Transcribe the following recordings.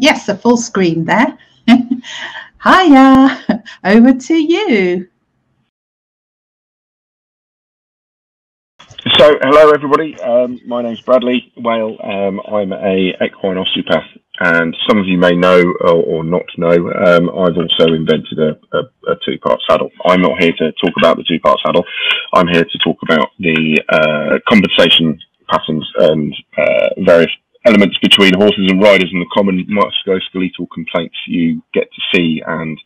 Yes, a full screen there. Hiya, over to you. So, hello everybody. My name's Bradley Whale. I'm a equine osteopath, and some of you may know or not know. I've also invented a two-part saddle. I'm not here to talk about the two-part saddle. I'm here to talk about the compensation patterns and various elements between horses and riders and the common musculoskeletal complaints you get to see and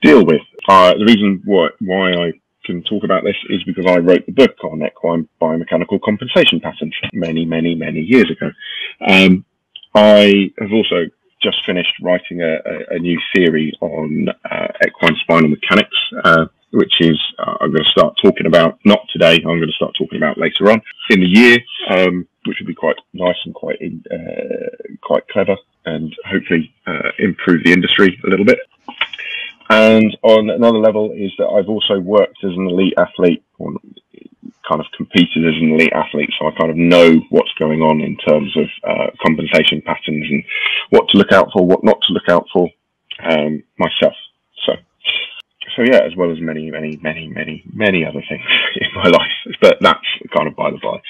deal with. The reason why I can talk about this is because I wrote the book on equine biomechanical compensation patterns many years ago. I have also just finished writing a new theory on equine spinal mechanics, which is I'm going to start talking about, not today, I'm going to start talking about later on in the year, which would be quite nice and quite clever and hopefully improve the industry a little bit. And on another level is that I've also worked as an elite athlete, or kind of competed as an elite athlete, so I kind of know what's going on in terms of compensation patterns and what to look out for, what not to look out for myself. So yeah, as well as many other things in my life, but that's kind of by the by.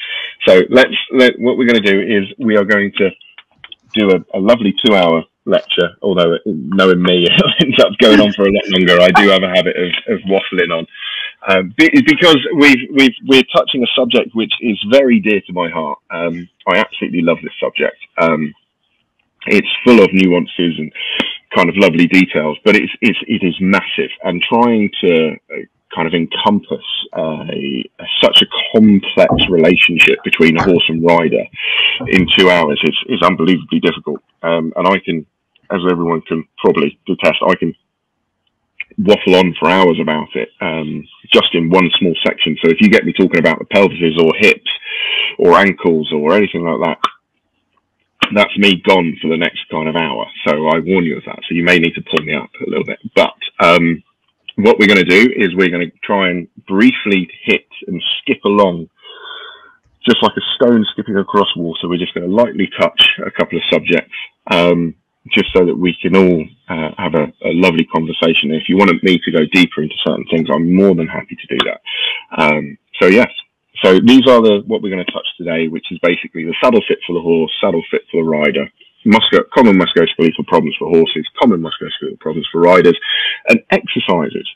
So what we're going to do is we are going to do a lovely 2-hour lecture, although knowing me, it ends up going on for a lot longer. I do have a habit of waffling on, because we're touching a subject which is very dear to my heart. I absolutely love this subject. It's full of nuances and kind of lovely details, but it is massive, and trying to kind of encompass such a complex relationship between horse and rider in 2 hours is unbelievably difficult. And I can, as everyone can probably attest, I can waffle on for hours about it, just in one small section. So if you get me talking about the pelvises or hips or ankles or anything like that, that's me gone for the next kind of hour. So I warn you of that. So you may need to pull me up a little bit. But what we're going to do is we're going to try and briefly hit and skip along, just like a stone skipping across water. We're just going to lightly touch a couple of subjects, just so that we can all have a lovely conversation. If you wanted me to go deeper into certain things, I'm more than happy to do that. So yes. So these are what we're going to touch today, which is basically the saddle fit for the horse, saddle fit for the rider, common musculoskeletal problems for horses, common musculoskeletal problems for riders, and exercises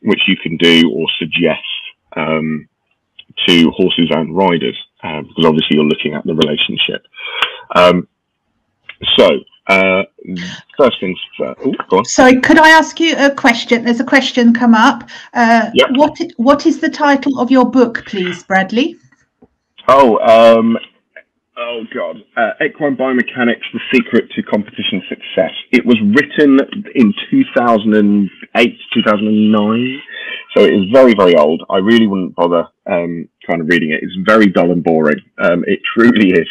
which you can do or suggest to horses and riders, because obviously you're looking at the relationship. First things first. Ooh, go on. Sorry, could I ask you a question? There's a question come up. Yep. What is the title of your book, please, Bradley? Oh God, Equine Biomechanics: The Secret to Competition Success. It was written in 2008, 2009, so it is very old. I really wouldn't bother kind of reading it. It's very dull and boring. It truly is.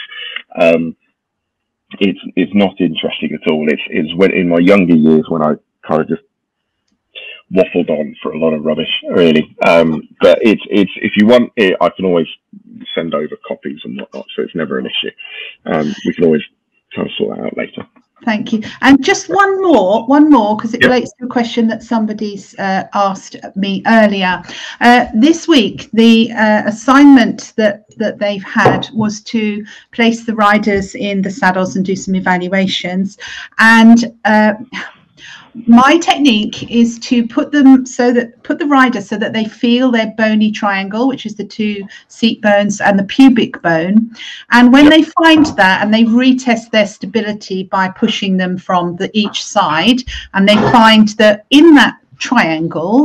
It's not interesting at all. It's when in my younger years when I kind of just waffled on for a lot of rubbish, really. But it's if you want it, I can always send over copies and whatnot, so it's never an issue. We can always kind of sort that out later. Thank you. And just one more, because it relates to a question that somebody's asked me earlier. This week, the assignment that they've had was to place the riders in the saddles and do some evaluations. And my technique is to put the rider so that they feel their bony triangle, which is the two seat bones and the pubic bone. And when they find that, and they retest their stability by pushing them from each side, and they find that in that triangle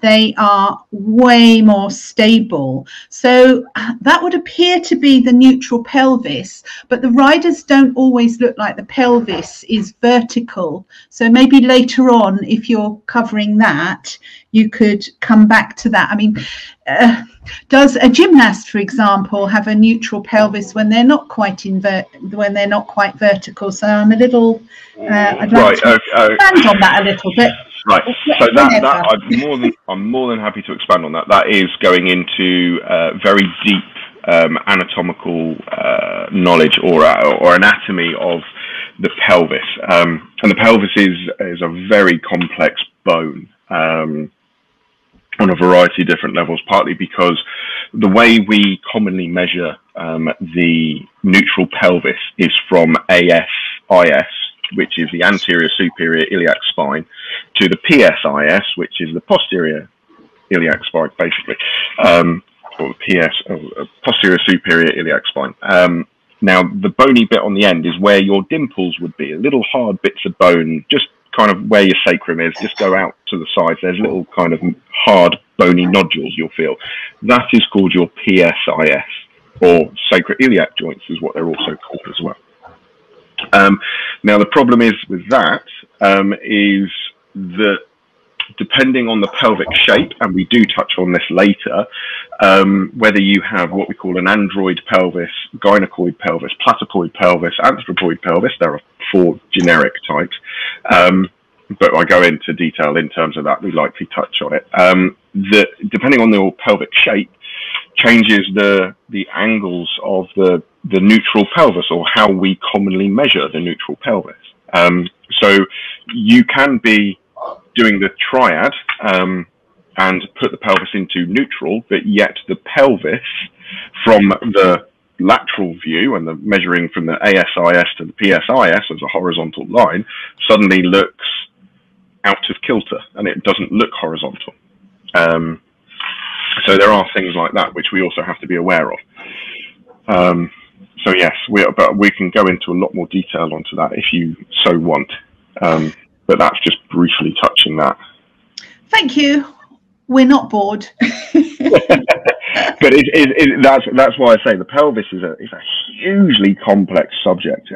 they are way more stable. So that would appear to be the neutral pelvis, but the riders don't always look like the pelvis is vertical, so maybe later on, if you're covering that, you could come back to that. I mean, does a gymnast, for example, have a neutral pelvis when they're not quite vertical? So I'm a little I'd like to expand on that a little bit. Right, so that I'm more than happy to expand on that. That is going into very deep anatomical knowledge or anatomy of the pelvis. And the pelvis is a very complex bone on a variety of different levels, partly because the way we commonly measure the neutral pelvis is from ASIS, which is the anterior superior iliac spine, to the PSIS, which is the posterior iliac spine, basically, or posterior superior iliac spine. Now, the bony bit on the end is where your dimples would be, little hard bits of bone, just kind of where your sacrum is, just go out to the sides. There's little kind of hard bony nodules you'll feel. That is called your PSIS, or sacroiliac joints is what they're also called as well. Now, the problem is with that is that depending on the pelvic shape, and we do touch on this later, whether you have what we call an android pelvis, gynecoid pelvis, platypoid pelvis, anthropoid pelvis, there are 4 generic types, but I go into detail in terms of that, we likely touch on it. Depending on your pelvic shape, changes the angles of the neutral pelvis, or how we commonly measure the neutral pelvis. So you can be doing the triad and put the pelvis into neutral, but yet the pelvis from the lateral view and the measuring from the ASIS to the PSIS as a horizontal line suddenly looks out of kilter, and it doesn't look horizontal. So there are things like that which we also have to be aware of. So yes, we can go into a lot more detail onto that if you so want. But that's just briefly touching that. Thank you. We're not bored. But that's why I say the pelvis is a hugely complex subject,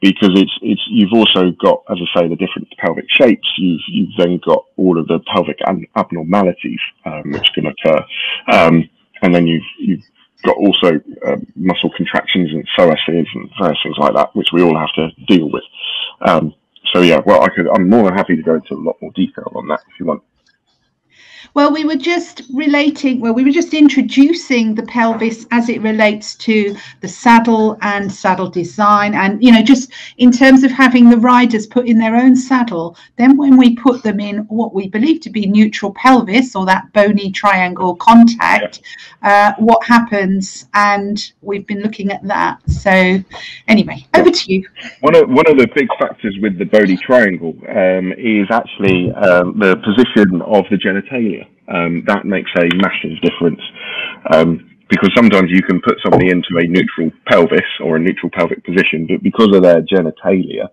because you've also got, as I say, the different pelvic shapes. You've then got all of the pelvic abnormalities which can occur, and then you've got also muscle contractions and psoases and various things like that, which we all have to deal with. So yeah, well, I'm more than happy to go into a lot more detail on that if you want. Well, we were just introducing the pelvis as it relates to the saddle and saddle design, and just in terms of having the riders put in their own saddle. Then when we put them in what we believe to be neutral pelvis, or that bony triangle contact, what happens? And we've been looking at that. So anyway, over to you. One of the big factors with the bony triangle is actually the position of the genitalia. That makes a massive difference, because sometimes you can put somebody into a neutral pelvis or a neutral pelvic position, but because of their genitalia,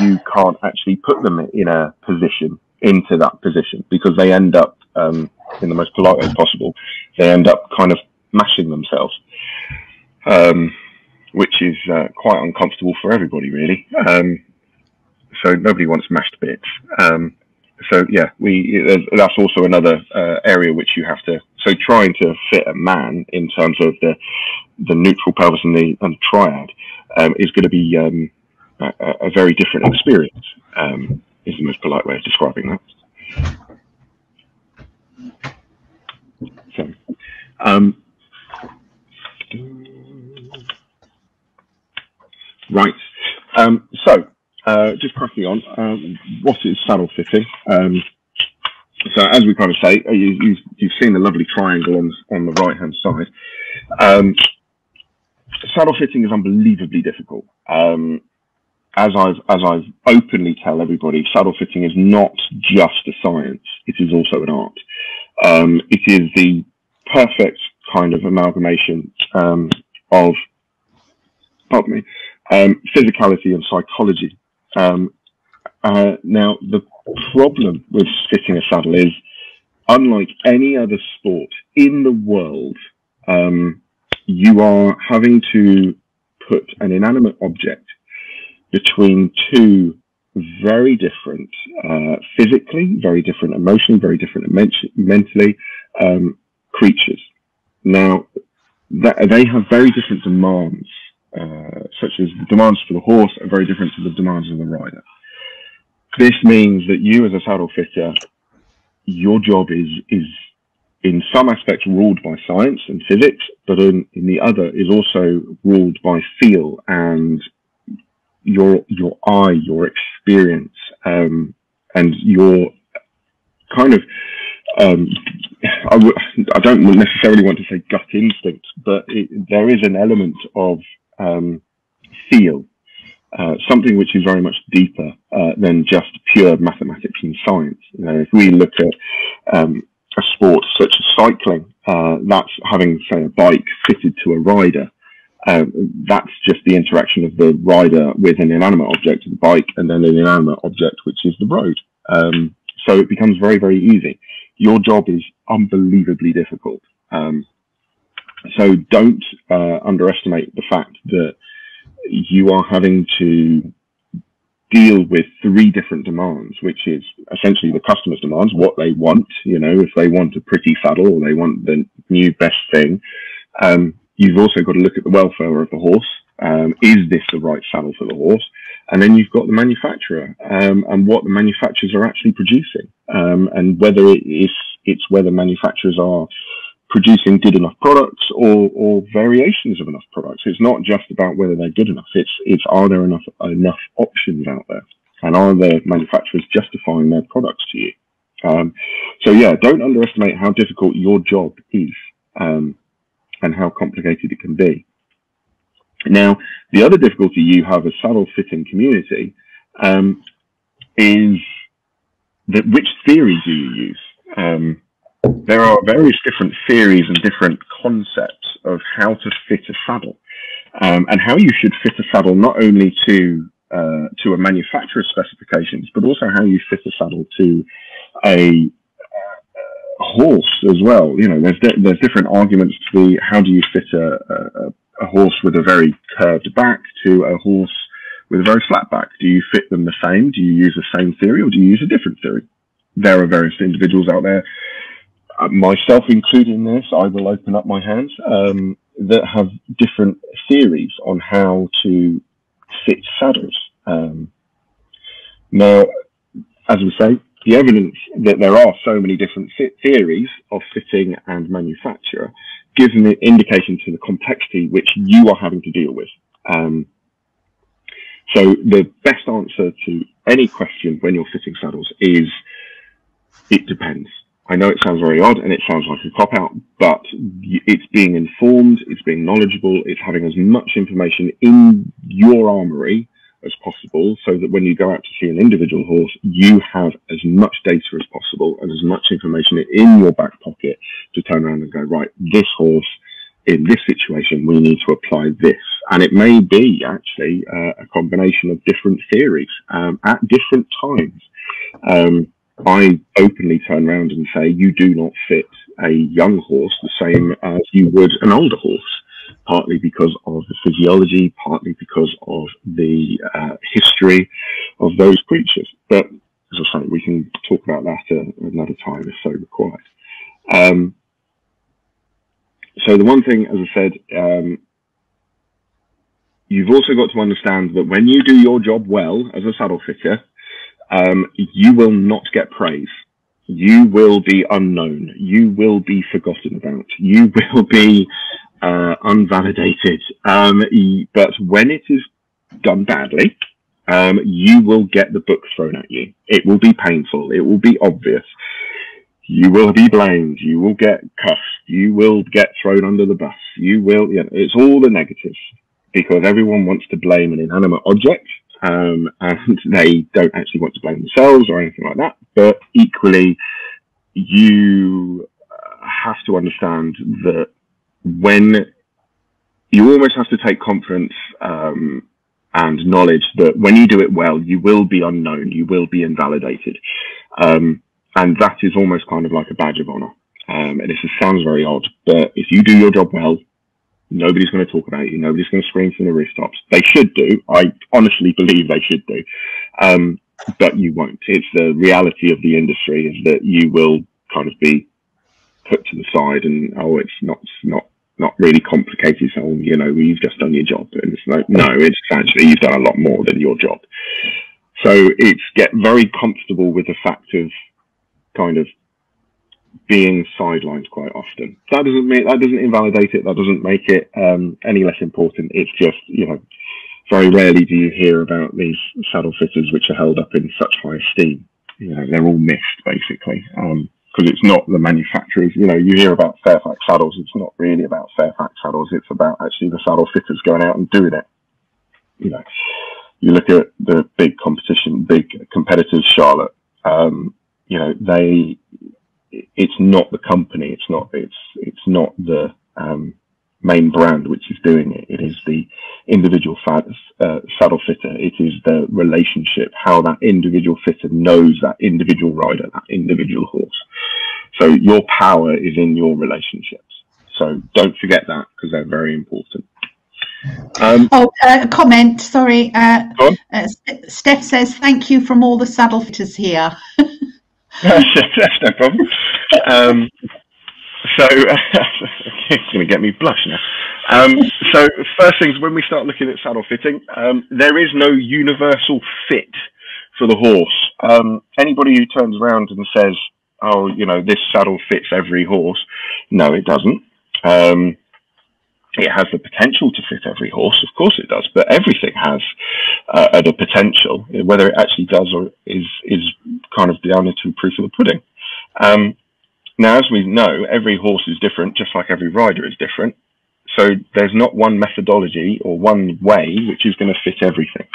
you can't actually put them in a position, into that position, because they end up, in the most polite way possible, they end up kind of mashing themselves, which is quite uncomfortable for everybody, really. So nobody wants mashed bits. So yeah, that's also another area which you have to. So trying to fit a man in terms of the neutral pelvis and the triad is going to be a very different experience. Is the most polite way of describing that. So, right. Just cracking on, what is saddle fitting? So as we kind of say, you've seen the lovely triangle on the right-hand side. Saddle fitting is unbelievably difficult. As I've openly tell everybody, saddle fitting is not just a science, it is also an art. It is the perfect kind of amalgamation of, pardon me, physicality and psychology. Now, the problem with fitting a saddle is, unlike any other sport in the world, you are having to put an inanimate object between two very different, physically, very different emotionally, very different mentally, creatures. Now, they have very different demands. Such as the demands for the horse are very different to the demands of the rider. This means that you, as a saddle fitter, your job is in some aspects ruled by science and physics, but in the other is also ruled by feel and your eye, your experience, and your kind of, I don't necessarily want to say gut instinct, but there is an element of feel, something which is very much deeper than just pure mathematics and science. You know, if we look at a sport such as cycling, that's having, say, a bike fitted to a rider. That's just the interaction of the rider with an inanimate object, the bike, and then an inanimate object, which is the road. So it becomes very, very easy. Your job is unbelievably difficult. So don't underestimate the fact that you are having to deal with 3 different demands, which is essentially the customer's demands, what they want. You know, if they want a pretty saddle or they want the new best thing, you've also got to look at the welfare of the horse. Is this the right saddle for the horse? And then you've got the manufacturer, and what the manufacturers are actually producing, and whether whether manufacturers are producing good enough products or variations of enough products. It's not just about whether they're good enough. It's are there enough options out there, and are the manufacturers justifying their products to you? So yeah, don't underestimate how difficult your job is, and how complicated it can be. Now, the other difficulty you have as saddle fitting community is that which theory do you use? There are various different theories and different concepts of how to fit a saddle, and how you should fit a saddle not only to a manufacturer's specifications, but also how you fit a saddle to a horse as well. You know, there's different arguments to the how do you fit a horse with a very curved back to a horse with a very flat back. Do you fit them the same? Do you use the same theory, or do you use a different theory? There are various individuals out there, myself included in this, I will open up my hands, that have different theories on how to fit saddles. Now, as we say, the evidence that there are so many different theories of fitting and manufacturer gives an indication to the complexity which you are having to deal with. So the best answer to any question when you're fitting saddles is, it depends. I know it sounds very odd and it sounds like a cop-out, but it's being informed, it's being knowledgeable, it's having as much information in your armory as possible, so that when you go out to see an individual horse, you have as much data as possible and as much information in your back pocket to turn around and go, right, this horse, in this situation, we need to apply this. And it may be actually a combination of different theories at different times. I openly turn around and say, you do not fit a young horse the same as you would an older horse, partly because of the physiology, partly because of the history of those creatures. But as I say, we can talk about that another time if so required. So the one thing, as I said, you've also got to understand that when you do your job well as a saddle fitter, you will not get praise. You will be unknown. You will be forgotten about. You will be unvalidated. But when it is done badly, you will get the book thrown at you. It will be painful. It will be obvious. You will be blamed. You will get cussed. You will get thrown under the bus. You will, you know, it's all the negatives, because everyone wants to blame an inanimate object. And they don't actually want to blame themselves or anything like that. But equally, you have to understand that when you almost have to take confidence and knowledge that when you do it well, you will be unknown, you will be invalidated. And that is almost kind of like a badge of honor. And this sounds very odd, but if you do your job well, nobody's going to talk about you. Nobody's going to scream from the rooftops. They should do. I honestly believe they should do. But you won't. It's the reality of the industry is that you will kind of be put to the side and, oh, it's not really complicated. So, you know, you've just done your job. And it's like, no, it's actually, you've done a lot more than your job. So it's get very comfortable with the fact of kind of being sidelined quite often. That doesn't invalidate it. That doesn't make it any less important. It's just, you know, Very rarely do you hear about these saddle fitters, which are held up in such high esteem. You know, they're all missed, basically, because it's not the manufacturers. You know, you hear about Fairfax saddles. It's not really about Fairfax saddles. It's about actually the saddle fitters going out and doing it. You know, you look at the big competition, big competitors, Charlotte, you know, it's not the company. It's not the, main brand which is doing it. It is the individual saddle fitter. It is the relationship, how that individual fitter knows that individual rider, that individual horse. So your power is in your relationships. So don't forget that, because they're very important. A comment, sorry. Steph says, thank you from all the saddle fitters here. That's no problem. So it's going to get me blush now. So first things, when we start looking at saddle fitting, there is no universal fit for the horse. Anybody who turns around and says, oh, you know, this saddle fits every horse. No, it doesn't. It has the potential to fit every horse. Of course it does. But everything has the potential. Whether it actually does or is kind of down to proof of the pudding. Now, as we know, every horse is different, just like every rider is different. So there's not one methodology or one way which is going to fit everything.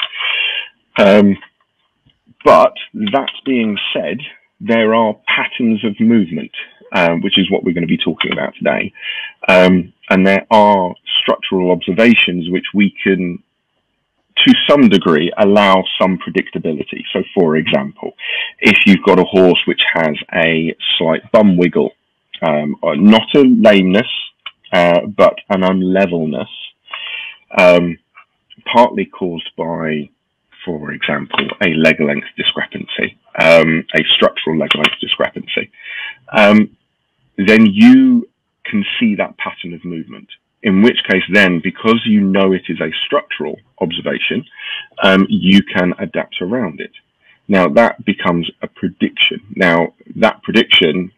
But that being said, there are patterns of movement, which is what we're going to be talking about today. And there are structural observations which we can, to some degree, allow some predictability. So, for example, if you've got a horse which has a slight bum wiggle, or not a lameness, but an unlevelness, partly caused by, for example, a leg length discrepancy, a structural leg length discrepancy, then you can see that pattern of movement. In which case then, because you know it is a structural observation, you can adapt around it. Now that becomes a prediction. Now that prediction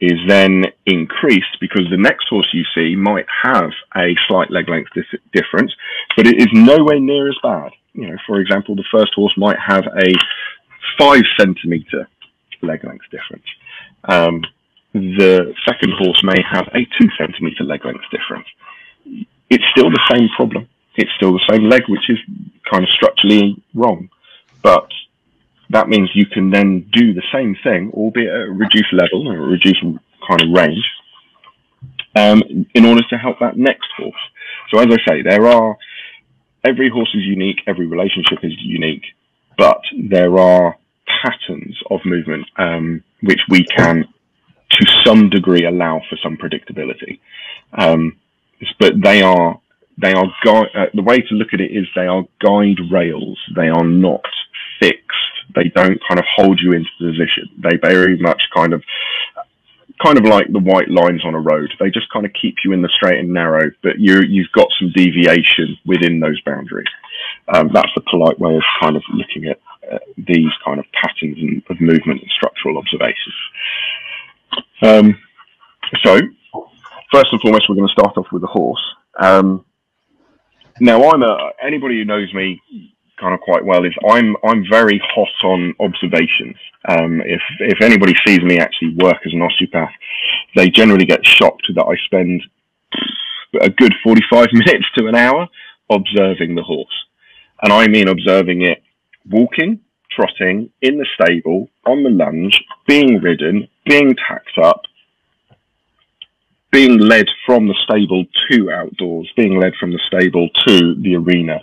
is then increased because the next horse you see might have a slight leg length difference, but it is nowhere near as bad. You know, for example, the first horse might have a 5 centimeter leg length difference. The second horse may have a 2 centimeter leg length difference. It's still the same problem. It's still the same leg, which is kind of structurally wrong. But that means you can then do the same thing, albeit at a reduced level or a reduced kind of range, in order to help that next horse. So as I say, every horse is unique, every relationship is unique, but there are patterns of movement, which we can, to some degree, allow for some predictability. But the way to look at it is they are guide rails. They are not fixed. They don't kind of hold you into position. They very much kind of like the white lines on a road. They just kind of keep you in the straight and narrow, but you've got some deviation within those boundaries. That's the polite way of kind of looking at these kind of patterns of movement and structural observations. So first and foremost, we're going to start off with the horse. Now, anybody who knows me kind of quite well is I'm very hot on observations. If anybody sees me actually work as an osteopath, they generally get shocked that I spend a good 45 minutes to an hour observing the horse. And I mean observing it walking, trotting, in the stable, on the lunge, being ridden, being tacked up, being led from the stable to outdoors, being led from the stable to the arena.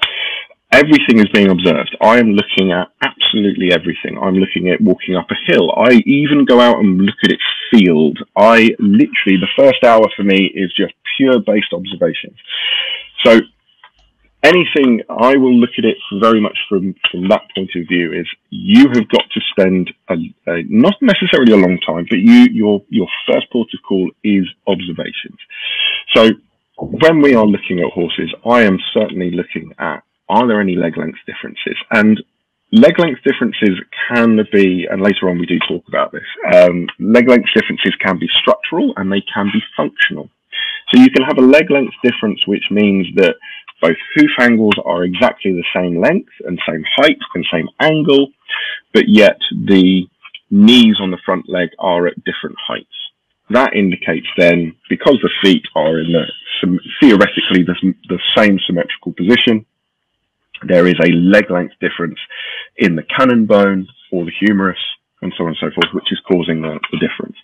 Everything is being observed. I am looking at absolutely everything. I'm looking at walking up a hill. I even go out and look at its field. The first hour for me is just pure based observation. So anything, I will look at it very much from that point of view, is you have got to spend not necessarily a long time, but your first port of call is observations. So when we are looking at horses, I am certainly looking at, are there any leg length differences? And leg length differences can be, and later on we do talk about this, leg length differences can be structural and they can be functional. So you can have a leg length difference, which means that Both hoof angles are exactly the same length and same height and same angle, but yet the knees on the front leg are at different heights. That indicates then, because the feet are in theoretically the same symmetrical position, there is a leg length difference in the cannon bone or the humerus and so on and so forth, which is causing the difference.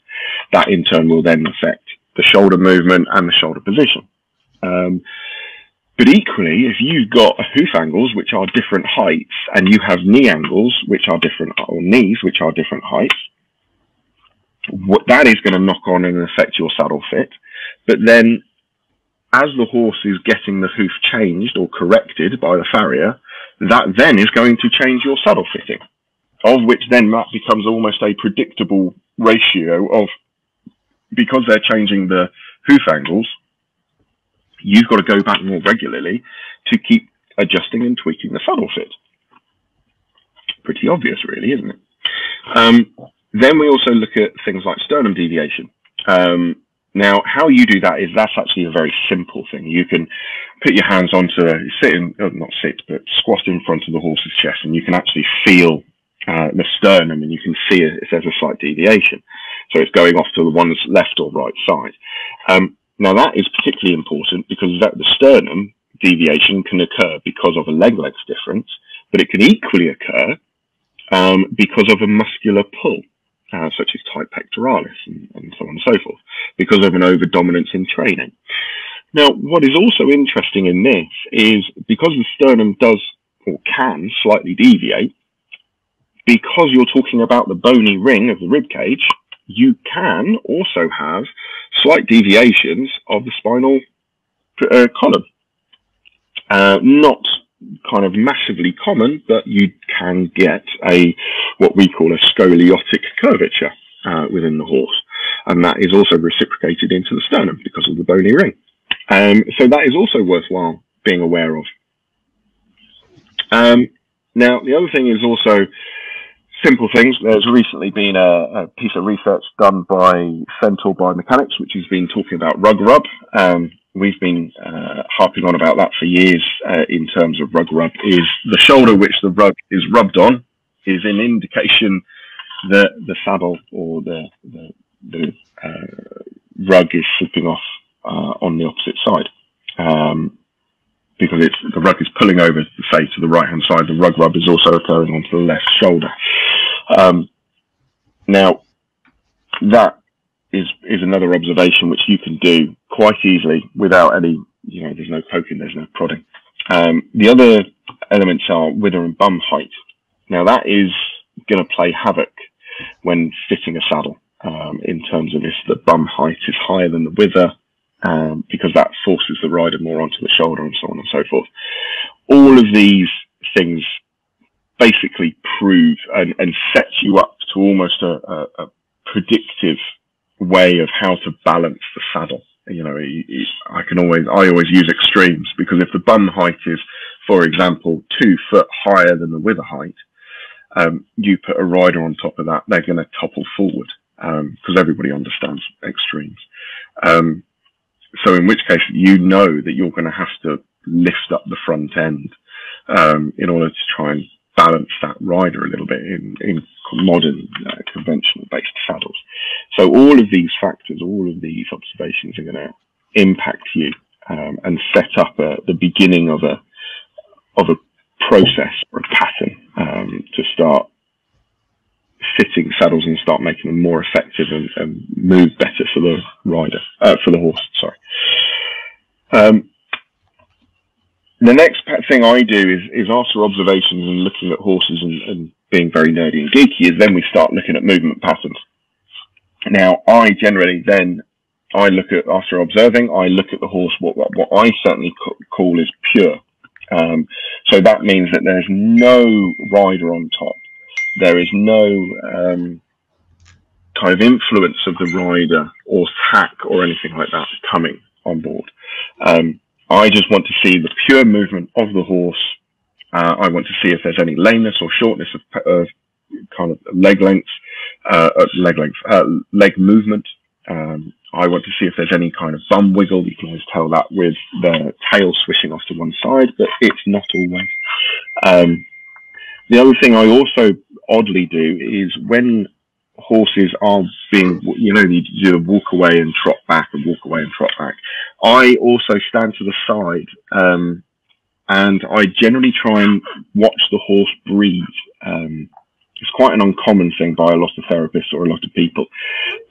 That in turn will then affect the shoulder movement and the shoulder position. But equally, if you've got hoof angles, which are different heights, and you have knee angles, which are different, or knees, which are different heights, that is going to knock on and affect your saddle fit. But then, as the horse is getting the hoof changed or corrected by the farrier, that then is going to change your saddle fitting, of which then that becomes almost a predictable ratio of, because they're changing the hoof angles, you've got to go back more regularly to keep adjusting and tweaking the saddle fit. Pretty obvious, really, isn't it? Then we also look at things like sternum deviation. Now, how you do that is that's actually a very simple thing. You can put your hands onto a, squat in front of the horse's chest, and you can actually feel the sternum, and you can see if there's a slight deviation. So it's going off to the one's left or right side. Now, that is particularly important because the sternum deviation can occur because of a leg length difference, but it can equally occur because of a muscular pull, such as tight pectoralis and so on and so forth, because of an over-dominance in training. Now, what is also interesting in this is because the sternum does or can slightly deviate, because you're talking about the bony ring of the rib cage, you can also have slight deviations of the spinal column. Not kind of massively common, but you can get a what we call a scoliotic curvature within the horse, and that is also reciprocated into the sternum because of the bony ring. So that is also worthwhile being aware of. Now, the other thing is also simple things. There's recently been a piece of research done by Centaur Biomechanics, which has been talking about rug rub. We've been harping on about that for years in terms of rug rub. Is the shoulder which the rug is rubbed on is an indication that the saddle or the rug is slipping off on the opposite side. Because it's, the rug is pulling over, say, to the right-hand side, the rug rub is also occurring onto the left shoulder. Now, that is another observation which you can do quite easily without any, there's no poking, there's no prodding. The other elements are wither and bum height. Now, that is going to play havoc when fitting a saddle in terms of if the bum height is higher than the wither, because that forces the rider more onto the shoulder and so on and so forth. All of these things basically prove and set you up to almost a predictive way of how to balance the saddle. I always use extremes, because if the bum height is, for example, 2 foot higher than the wither height, you put a rider on top of that, they're going to topple forward, because everybody understands extremes. So in which case, that you're going to have to lift up the front end in order to try and balance that rider a little bit in modern conventional-based saddles. So all of these factors, all of these observations are going to impact you and set up the beginning of a process or a pattern to start fitting saddles and start making them more effective and move better for the rider, for the horse, sorry. The next thing I do is after observations and looking at horses and being very nerdy and geeky, is then we start looking at movement patterns. Now, I generally then, after observing, I look at the horse, what I certainly call is pure. So that means that there's no rider on top. There is no kind of influence of the rider or tack or anything like that coming on board. I just want to see the pure movement of the horse. I want to see if there's any lameness or shortness of kind of leg length, leg movement. I want to see if there's any kind of bum wiggle. You can always tell that with the tail swishing off to one side, but it's not always. The other thing I also oddly do is when horses are being, you know, you do a walk away and trot back and walk away and trot back, I also stand to the side, and I generally try and watch the horse breathe. It's quite an uncommon thing by a lot of therapists or a lot of people,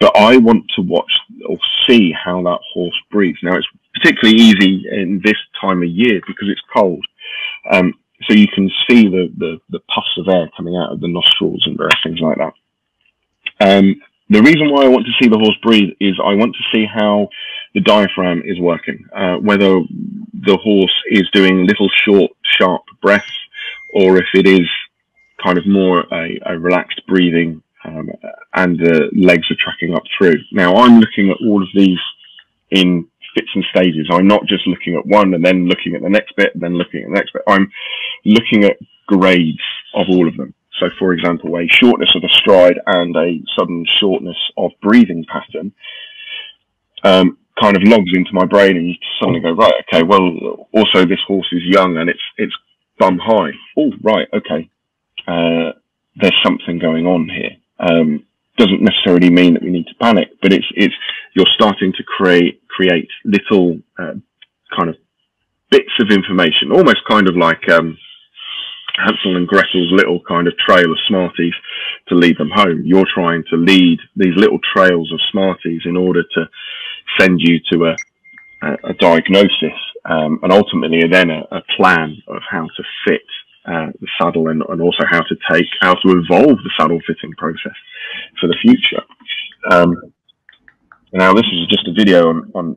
but I want to watch or see how that horse breathes. Now, it's particularly easy in this time of year because it's cold. So you can see the puffs of air coming out of the nostrils and various things like that. The reason why I want to see the horse breathe is I want to see how the diaphragm is working, whether the horse is doing little short, sharp breaths, or if it is kind of more a relaxed breathing, and the legs are tracking up through. Now, I'm looking at all of these in bits and stages. I'm not just looking at one and then looking at the next bit, and then looking at the next bit. I'm looking at grades of all of them. So, for example, a shortness of a stride and a sudden shortness of breathing pattern kind of logs into my brain, and you suddenly go, right, okay, well, also this horse is young and it's bum high. Oh, right, okay, there's something going on here. Doesn't necessarily mean that we need to panic, but it's you're starting to create little kind of bits of information, almost kind of like Hansel and Gretel's little kind of trail of Smarties to lead them home. You're trying to lead these little trails of Smarties in order to send you to a diagnosis, and ultimately then a plan of how to fit the saddle, and also how to evolve the saddle fitting process for the future. Now, this is just a video on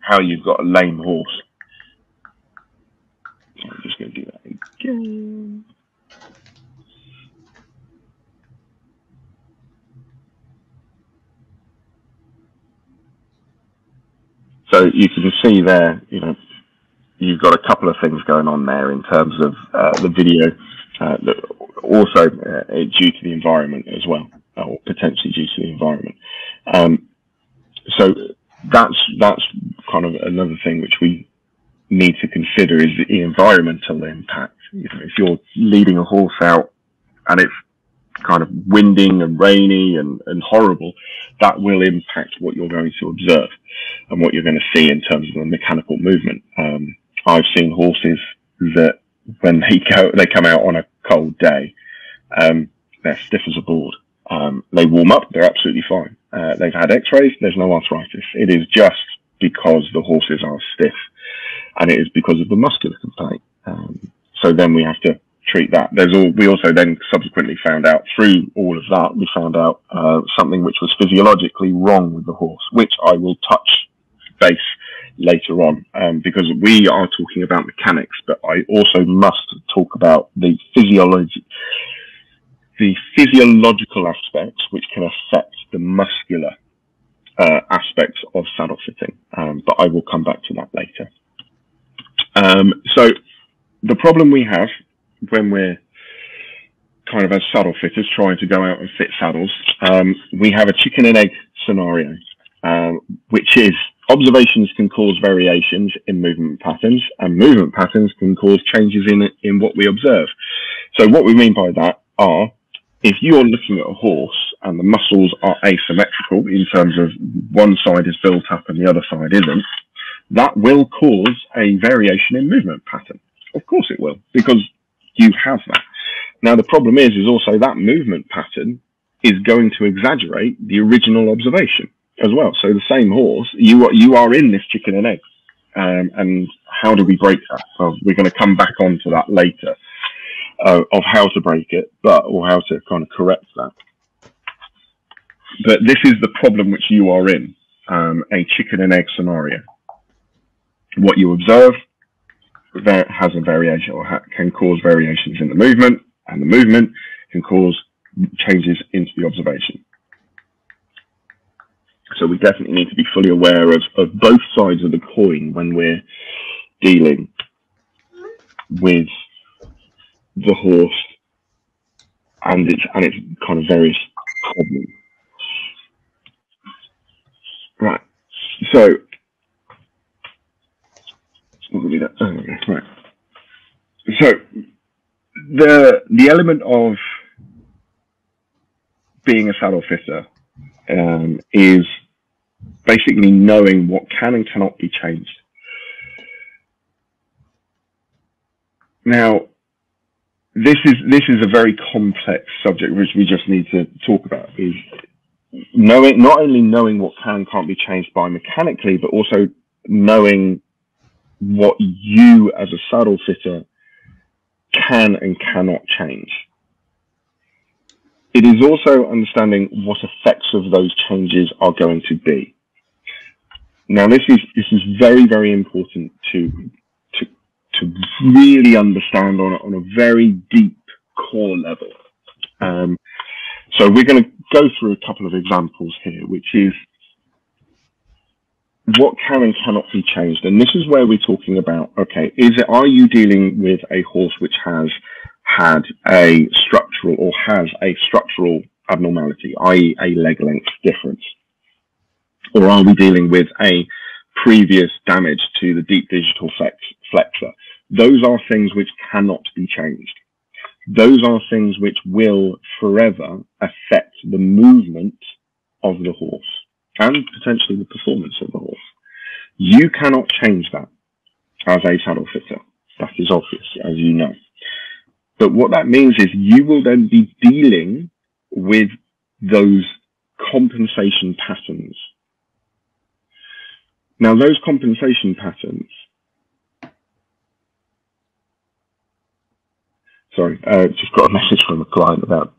how you've got a lame horse. So I'm just going to do that again. So you can see there, you know, you've got a couple of things going on there in terms of the video, also due to the environment as well, or potentially due to the environment. So that's kind of another thing which we need to consider is the environmental impact. You know, if you're leading a horse out and it's kind of winding and rainy and horrible, that will impact what you're going to observe and what you're going to see in terms of the mechanical movement. I've seen horses that when they come out on a cold day, they're stiff as a board. They warm up, they're absolutely fine. They've had x-rays, there's no arthritis. It is just because the horses are stiff, and it is because of the muscular complaint. So then we have to treat that. We also then subsequently found out through all of that, we found out something which was physiologically wrong with the horse, which I will touch base later on, because we are talking about mechanics, but I also must talk about the physiological aspects which can affect the muscular aspects of saddle fitting, but I will come back to that later. So the problem we have when we're kind of as saddle fitters trying to go out and fit saddles, we have a chicken and egg scenario, which is observations can cause variations in movement patterns, and movement patterns can cause changes in what we observe. So what we mean by that are, if you're looking at a horse and the muscles are asymmetrical in terms of one side is built up and the other side isn't, that will cause a variation in movement pattern. Of course it will, because you have that. Now, the problem is also that movement pattern is going to exaggerate the original observation as well. So the same horse, you are in this chicken and egg. And how do we break that? Well, we're going to come back onto that later, of how to break it, or how to kind of correct that. But this is the problem which you are in, a chicken and egg scenario. What you observe that has a variation or can cause variations in the movement, and the movement can cause changes into the observation. So we definitely need to be fully aware of both sides of the coin when we're dealing with the horse and its kind of various problems. Right, so we'll do that. Oh, okay. Right. So the element of being a saddle fitter is basically knowing what can and cannot be changed. Now, this is a very complex subject which we just need to talk about. Is knowing, not only knowing what can and can't be changed biomechanically, but also knowing what you as a saddle fitter can and cannot change. It is also understanding what effects of those changes are going to be. Now, this is very, very important to really understand on a very deep core level. So we're going to go through a couple of examples here, which is what can and cannot be changed. And this is where we're talking about, okay, are you dealing with a horse which has had a structural or has a structural abnormality, i.e. a leg length difference? Or are we dealing with a previous damage to the deep digital flexor? Those are things which cannot be changed. Those are things which will forever affect the movement of the horse and potentially the performance of the horse. You cannot change that as a saddle fitter. That is obvious, as you know. But what that means is you will then be dealing with those compensation patterns. Now, those compensation patterns, sorry, just got a message from a client about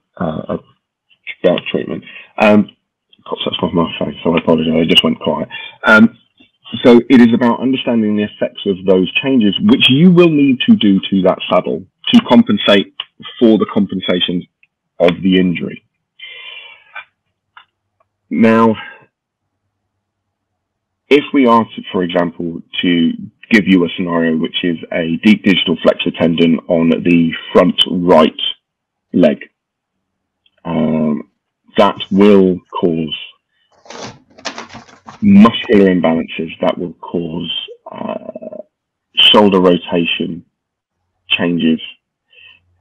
treatment. That's not my phone, so I apologize, I just went quiet. So it is about understanding the effects of those changes, which you will need to do to that saddle to compensate for the compensation of the injury. Now, if we are, for example, to give you a scenario which is a deep digital flexor tendon on the front right leg, that will cause muscular imbalances, that will cause shoulder rotation changes,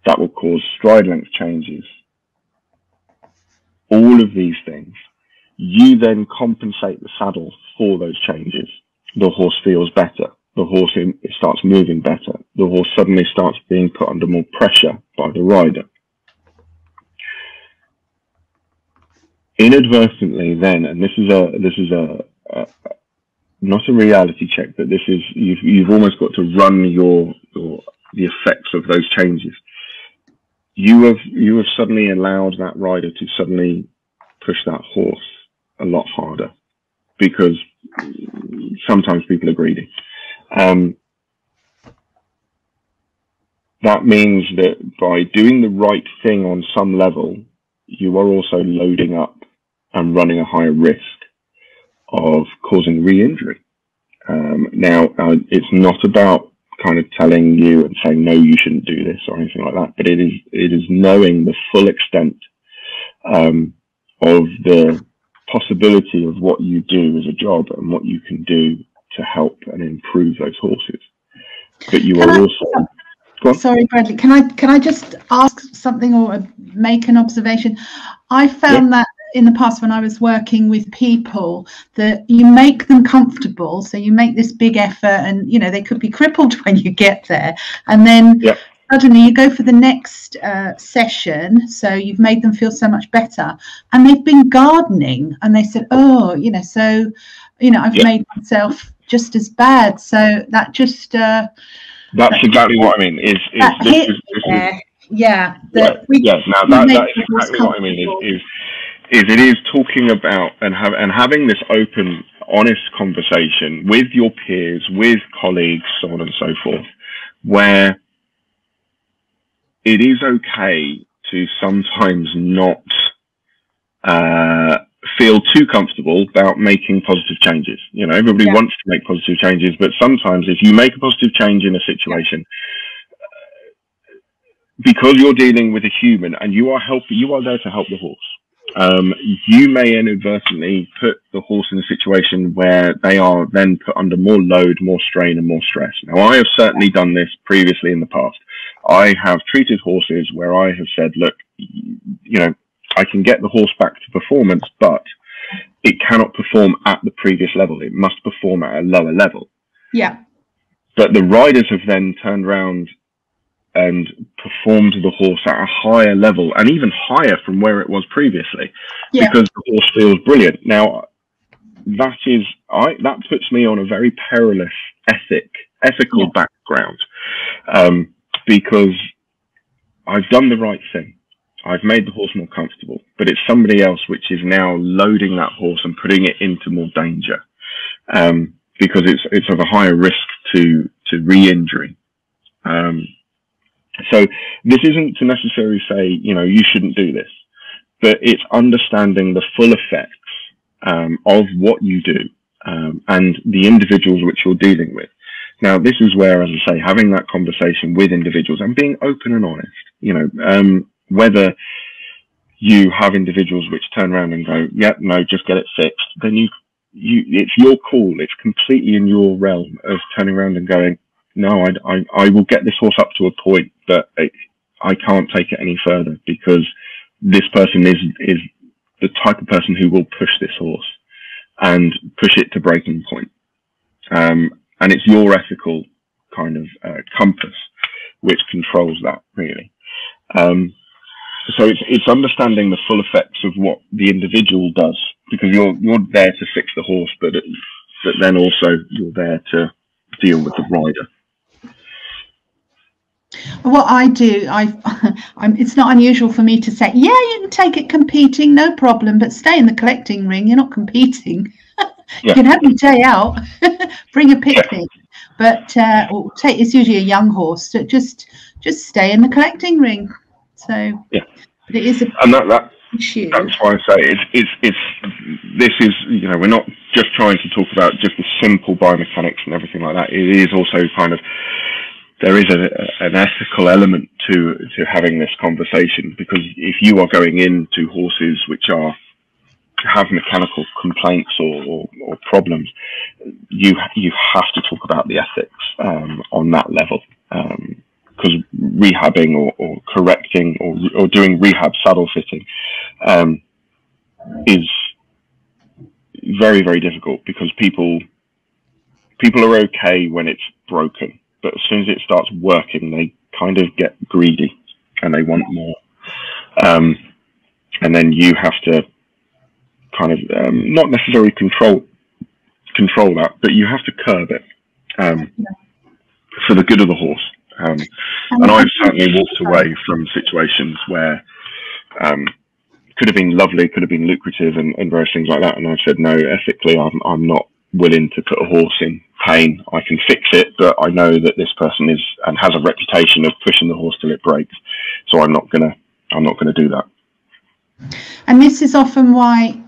that will cause stride length changes. All of these things, you then compensate the saddle for those changes. The horse feels better. The horse starts moving better. The horse suddenly starts being put under more pressure by the rider. Inadvertently, then, and this is not a reality check, but this is you've almost got to run the effects of those changes. You have suddenly allowed that rider to suddenly push that horse a lot harder because sometimes people are greedy. That means that by doing the right thing on some level, you are also loading up and running a higher risk of causing re-injury. Now, it's not about kind of telling you and saying, no, you shouldn't do this or anything like that, but it is knowing the full extent of the possibility of what you do as a job and what you can do to help and improve those horses. But you are also... Sorry, Bradley, can I just ask something or make an observation? I found that in the past when I was working with people, that you make them comfortable, so you make this big effort and, you know, they could be crippled when you get there. And then suddenly you go for the next session, so you've made them feel so much better. And they've been gardening and they said, oh, you know, so, you know, I've made myself just as bad. So that just... That's exactly what I mean. It is talking about and having this open, honest conversation with your peers, with colleagues, so on and so forth, where it is okay to sometimes not feel too comfortable about making positive changes. You know, everybody wants to make positive changes, but sometimes if you make a positive change in a situation, because you're dealing with a human and you are there to help the horse, you may inadvertently put the horse in a situation where they are then put under more load, more strain, and more stress. Now, I have certainly done this previously in the past. I have treated horses where I have said, look, you know, I can get the horse back to performance, but it cannot perform at the previous level. It must perform at a lower level. Yeah. But the riders have then turned around and performed the horse at a higher level and even higher from where it was previously, yeah, because the horse feels brilliant. Now, that is, that puts me on a very perilous ethical yeah, background, because I've done the right thing. I've made the horse more comfortable, but it's somebody else which is now loading that horse and putting it into more danger, because it's of a higher risk to re-injury. So this isn't to necessarily say, you know, you shouldn't do this, but it's understanding the full effects of what you do and the individuals which you're dealing with. Now, this is where, as I say, having that conversation with individuals and being open and honest, you know, whether you have individuals which turn around and go, yep, no, just get it fixed, then it's your call. It's completely in your realm of turning around and going, no, I will get this horse up to a point that I can't take it any further, because this person is the type of person who will push this horse and push it to breaking point. And it's your ethical kind of compass which controls that, really. So it's understanding the full effects of what the individual does, because you're there to fix the horse, but then also you're there to deal with the rider. What I do, it's not unusual for me to say, yeah, you can take it competing, no problem, but stay in the collecting ring, you're not competing. You can have your day out, bring a picnic, but it's usually a young horse, so just stay in the collecting ring. So yeah, but it is an issue. That's why I say it's this is, you know, we're not just trying to talk about just the simple biomechanics and everything like that. It is also kind of, there is an ethical element to having this conversation, because if you are going into horses which have mechanical complaints or problems, you have to talk about the ethics on that level, because rehabbing or correcting or doing rehab saddle fitting is very, very difficult, because people are okay when it's broken. But as soon as it starts working, they kind of get greedy and they want more. And then you have to kind of not necessarily control that, but you have to curb it for the good of the horse. And I've certainly walked away from situations where it could have been lovely, could have been lucrative and various things like that. And I've said, no, ethically, I'm not willing to put a horse in pain. I can fix it, but I know that this person is and has a reputation of pushing the horse till it breaks, so I'm not gonna do that. And this is often why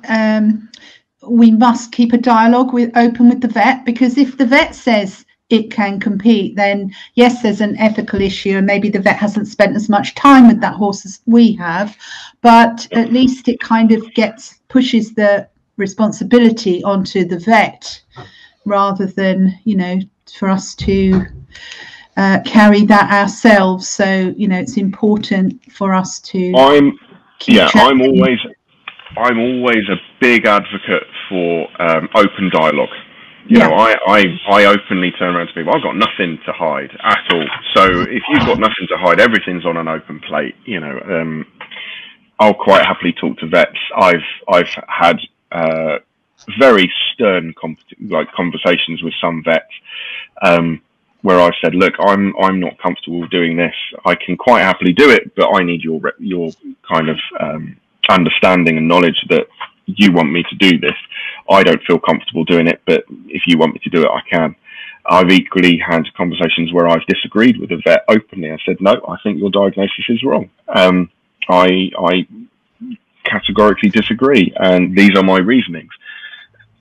we must keep a dialogue open with the vet, because if the vet says it can compete, then yes, there's an ethical issue, and maybe the vet hasn't spent as much time with that horse as we have, but at least it kind of pushes the responsibility onto the vet, rather than, you know, for us to carry that ourselves. So, you know, it's important for us to I'm always a big advocate for open dialogue. You know, I openly turn around to people, I've got nothing to hide at all, so if you've got nothing to hide, everything's on an open plate. You know, I'll quite happily talk to vets. I've had very stern conversations with some vets where I've said, look, I'm not comfortable doing this. I can quite happily do it, but I need your kind of understanding and knowledge that you want me to do this. I don't feel comfortable doing it, but if you want me to do it, I can. I've equally had conversations where I've disagreed with a vet openly. I said, no, I think your diagnosis is wrong. I categorically disagree, and these are my reasonings.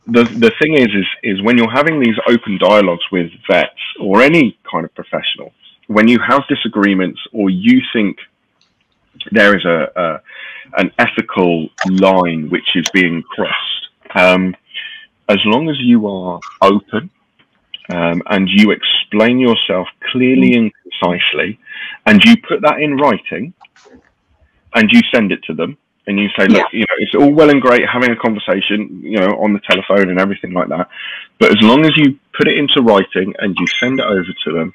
The thing is when you're having these open dialogues with vets or any kind of professional, when you have disagreements or you think there is a an ethical line which is being crossed. As long as you are open and you explain yourself clearly and concisely, and you put that in writing and you send it to them, and you say, look, you know, it's all well and great having a conversation, you know, on the telephone and everything like that, but as long as you put it into writing and you send it over to them,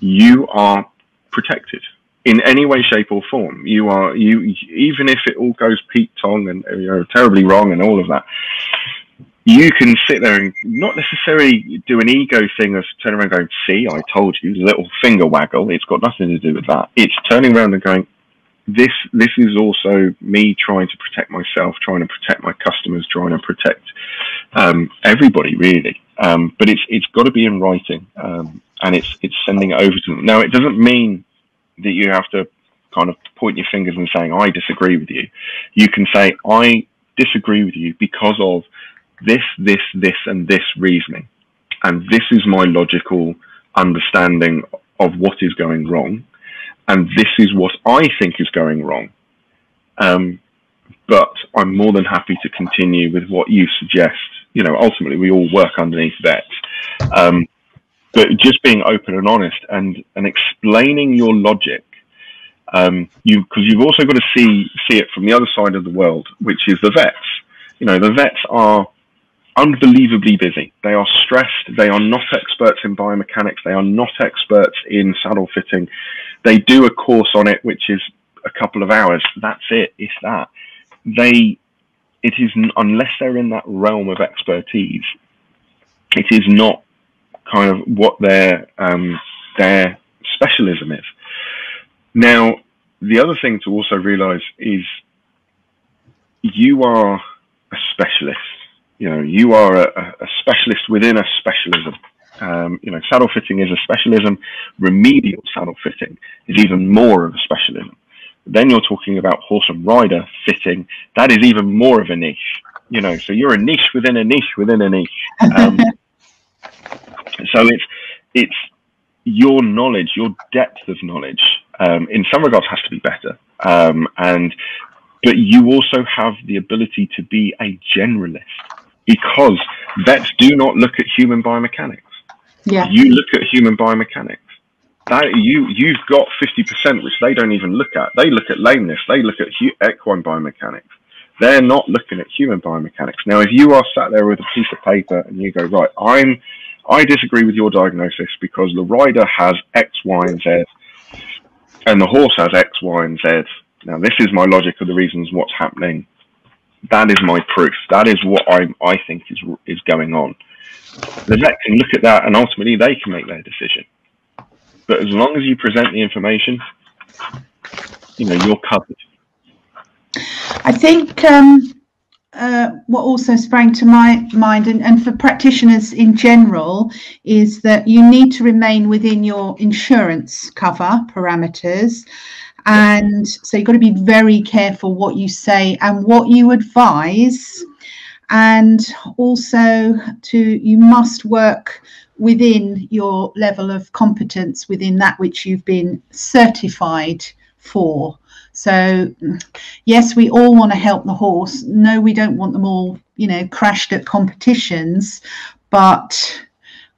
you are protected in any way, shape or form. You are, even if it all goes peak-tong and, you know, terribly wrong and all of that, you can sit there and not necessarily do an ego thing of turning around going, see, I told you, little finger waggle. It's got nothing to do with that. It's turning around and going, this is also me trying to protect myself, trying to protect my customers, trying to protect everybody, really. But it's got to be in writing, and it's sending it over to them. Now, it doesn't mean that you have to kind of point your fingers and saying, I disagree with you. You can say, I disagree with you because of this, this, this, and this reasoning. And this is my logical understanding of what is going wrong. And this is what I think is going wrong. But I'm more than happy to continue with what you suggest. You know, ultimately, we all work underneath that. But just being open and honest and explaining your logic, because you've also got to see it from the other side of the world, which is the vets. You know, the vets are unbelievably busy. They are stressed. They are not experts in biomechanics. They are not experts in saddle fitting. They do a course on it, which is a couple of hours. That's it. It's that. It is, unless they're in that realm of expertise, it is not kind of what their specialism is. Now, the other thing to also realize is you are a specialist. You know, you are a specialist within a specialism. You know, saddle fitting is a specialism. Remedial saddle fitting is even more of a specialism. Then you're talking about horse and rider fitting. That is even more of a niche. You know, so you're a niche within a niche within a niche. So it's your knowledge, your depth of knowledge, in some regards has to be better. But you also have the ability to be a generalist, because vets do not look at human biomechanics. Yeah. You look at human biomechanics. That you've got 50%, which they don't even look at. They look at lameness. They look at equine biomechanics. They're not looking at human biomechanics. Now, if you are sat there with a piece of paper and you go, right, I disagree with your diagnosis because the rider has X, Y, and Z, and the horse has X, Y, and Z. Now, this is my logic of the reasons what's happening. That is my proof. That is what I think is going on. The vet can look at that, and ultimately they can make their decision. But as long as you present the information, you know, you're covered. I think what also sprang to my mind, and for practitioners in general, is that you need to remain within your insurance cover parameters. And so you've got to be very careful what you say and what you advise. And also you must work within your level of competence, within that which you've been certified for. So yes, we all want to help the horse. No, we don't want them all, you know, crashed at competitions. But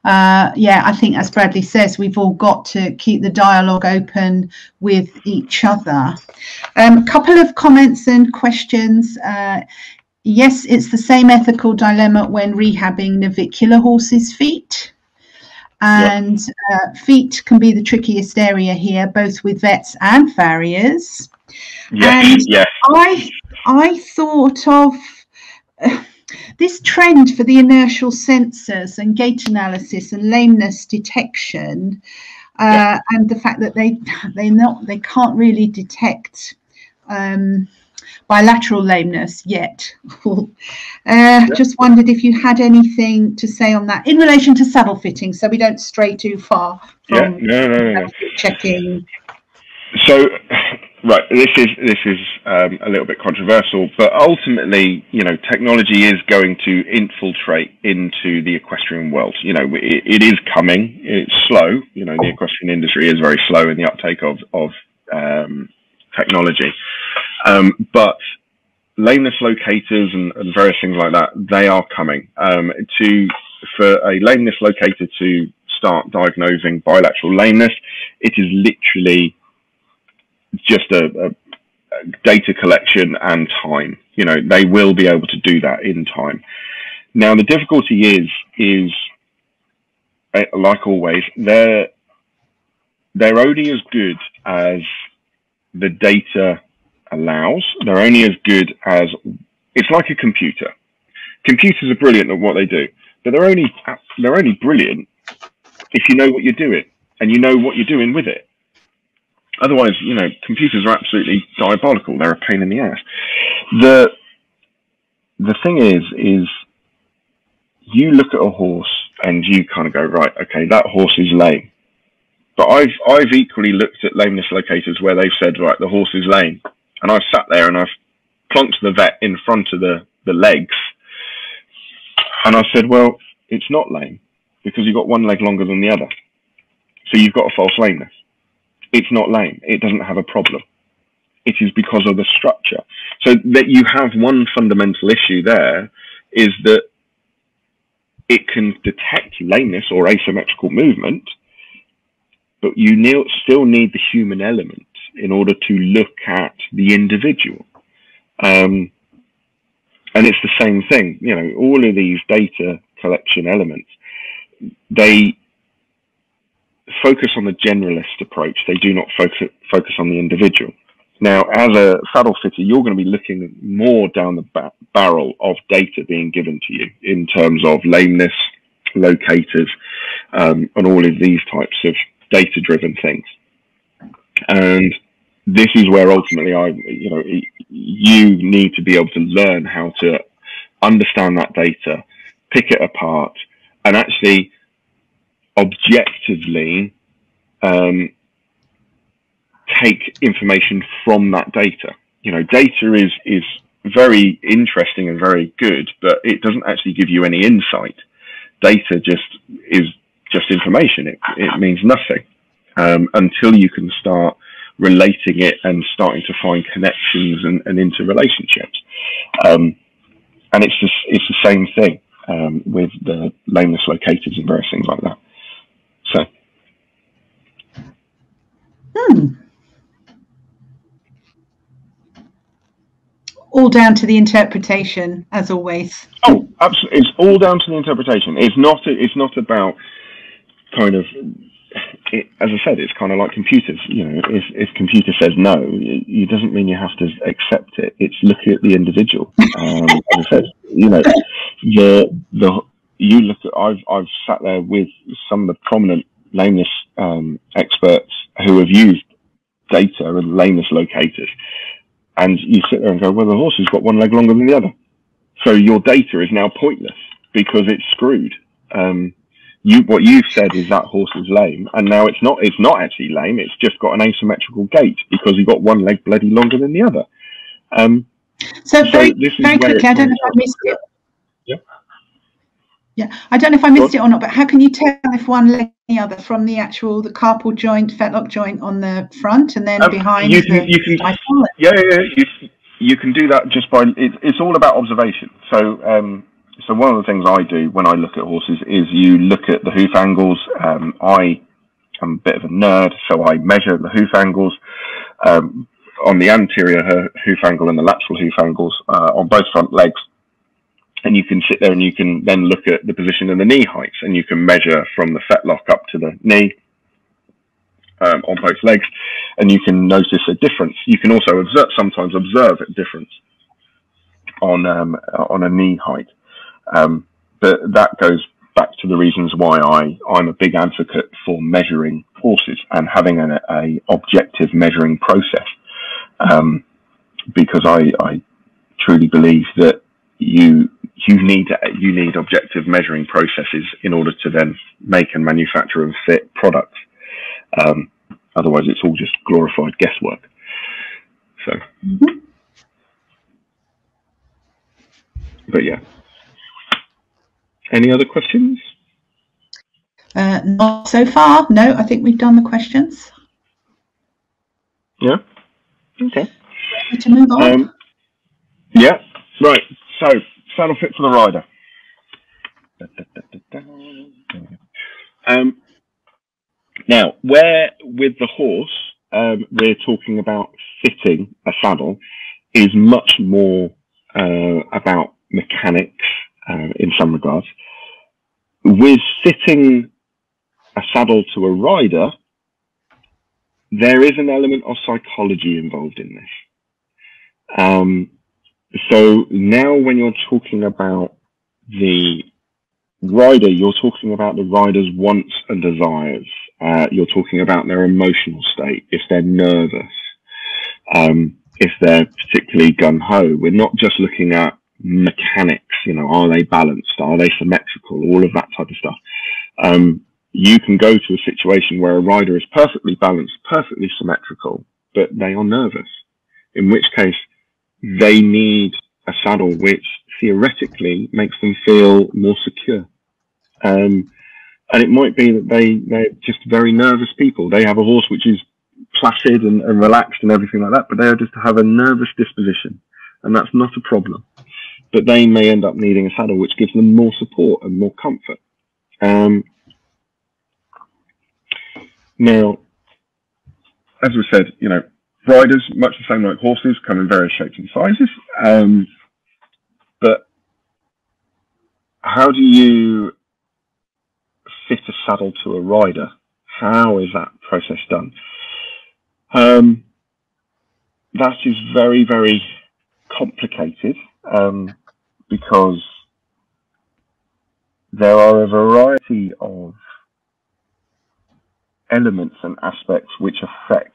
yeah, I think, as Bradley says, we've all got to keep the dialogue open with each other. A couple of comments and questions. Yes, it's the same ethical dilemma when rehabbing navicular horses' feet. And yep. Feet can be the trickiest area here, both with vets and farriers. Yes, and yes. I thought of... this trend for the inertial sensors and gait analysis and lameness detection, and the fact that they can't really detect bilateral lameness yet. Just wondered if you had anything to say on that in relation to saddle fitting, so we don't stray too far from checking. So, right, this is a little bit controversial, but ultimately, you know, technology is going to infiltrate into the equestrian world. You know, it is coming. It's slow. You know, the equestrian industry is very slow in the uptake of technology. But lameness locators and various things like that, they are coming. For a lameness locator to start diagnosing bilateral lameness, it is literally just a data collection and time. You know, they will be able to do that in time. Now, the difficulty is like always, they're only as good as the data allows. They're only as good as, it's like a computer. Computers are brilliant at what they do, but they're only brilliant if you know what you're doing and you know what you're doing with it. Otherwise, you know, computers are absolutely diabolical. They're a pain in the ass. The thing is you look at a horse and you kind of go, right, okay, that horse is lame. But I've equally looked at lameness locators where they've said, right, the horse is lame. And I've sat there and I've plonked the vet in front of the legs. And I said, well, it's not lame because you've got one leg longer than the other. So you've got a false lameness. It's not lame. It doesn't have a problem. It is because of the structure. So that you have one fundamental issue there is that it can detect lameness or asymmetrical movement, but you still need the human element in order to look at the individual. And it's the same thing. You know, all of these data collection elements, they focus on the generalist approach. They do not focus on the individual. Now, as a saddle fitter, you're going to be looking more down the barrel of data being given to you in terms of lameness, locators, and all of these types of data-driven things. And this is where ultimately, you need to be able to learn how to understand that data, pick it apart, and actually objectively take information from that data. You know, data is very interesting and very good, but it doesn't actually give you any insight. Data is just information. It means nothing until you can start relating it and starting to find connections and interrelationships. And it's the same thing with the lameness locators and various things like that. So. All down to the interpretation, as always. Oh, absolutely! It's all down to the interpretation. It's not about kind of. As I said, it's kind of like computers. You know, if computer says no, it doesn't mean you have to accept it. It's looking at the individual. As I said, you know, you look at. I've sat there with some of the prominent lameness experts who have used data and lameness locators. And you sit there and go, well, the horse has got one leg longer than the other. So your data is now pointless because it's screwed. What you've said is that horse is lame. And now it's not actually lame. It's just got an asymmetrical gait because you've got one leg bloody longer than the other. So very quickly, I don't know if I missed it. Yeah, I don't know if I missed it or not, but how can you tell if one leg and the other from the actual carpal joint, fetlock joint on the front and then behind? You can do that just by it's all about observation. So so one of the things I do when I look at horses is you look at the hoof angles. I am a bit of a nerd, so I measure the hoof angles on the anterior hoof angle and the lateral hoof angles on both front legs. And you can sit there and you can then look at the position of the knee heights and you can measure from the fetlock up to the knee on both legs. And you can notice a difference. You can also sometimes observe a difference on a knee height. But that goes back to the reasons why I'm a big advocate for measuring horses and having an objective measuring process. Because I truly believe that you need objective measuring processes in order to then make and manufacture and fit products. Otherwise, it's all just glorified guesswork. So, but yeah. Any other questions? Not so far. No, I think we've done the questions. Yeah. Okay. to move on. Yeah, right. So, saddle fit for the rider. Now, where with the horse, we're talking about fitting a saddle is much more about mechanics in some regards. With fitting a saddle to a rider, there is an element of psychology involved in this. So now when you're talking about the rider, you're talking about the rider's wants and desires. You're talking about their emotional state, if they're nervous, if they're particularly gung-ho. We're not just looking at mechanics, you know, are they balanced, are they symmetrical, all of that type of stuff. You can go to a situation where a rider is perfectly balanced, perfectly symmetrical, but they are nervous, in which case they need a saddle which theoretically makes them feel more secure. And it might be that they're just very nervous people. They have a horse which is placid and relaxed and everything like that, but they just have a nervous disposition, and that's not a problem. But they may end up needing a saddle which gives them more support and more comfort. Now, as we said, you know, riders, much the same like horses, come in various shapes and sizes. But how do you fit a saddle to a rider? How is that process done? That is very, very complicated because there are a variety of elements and aspects which affect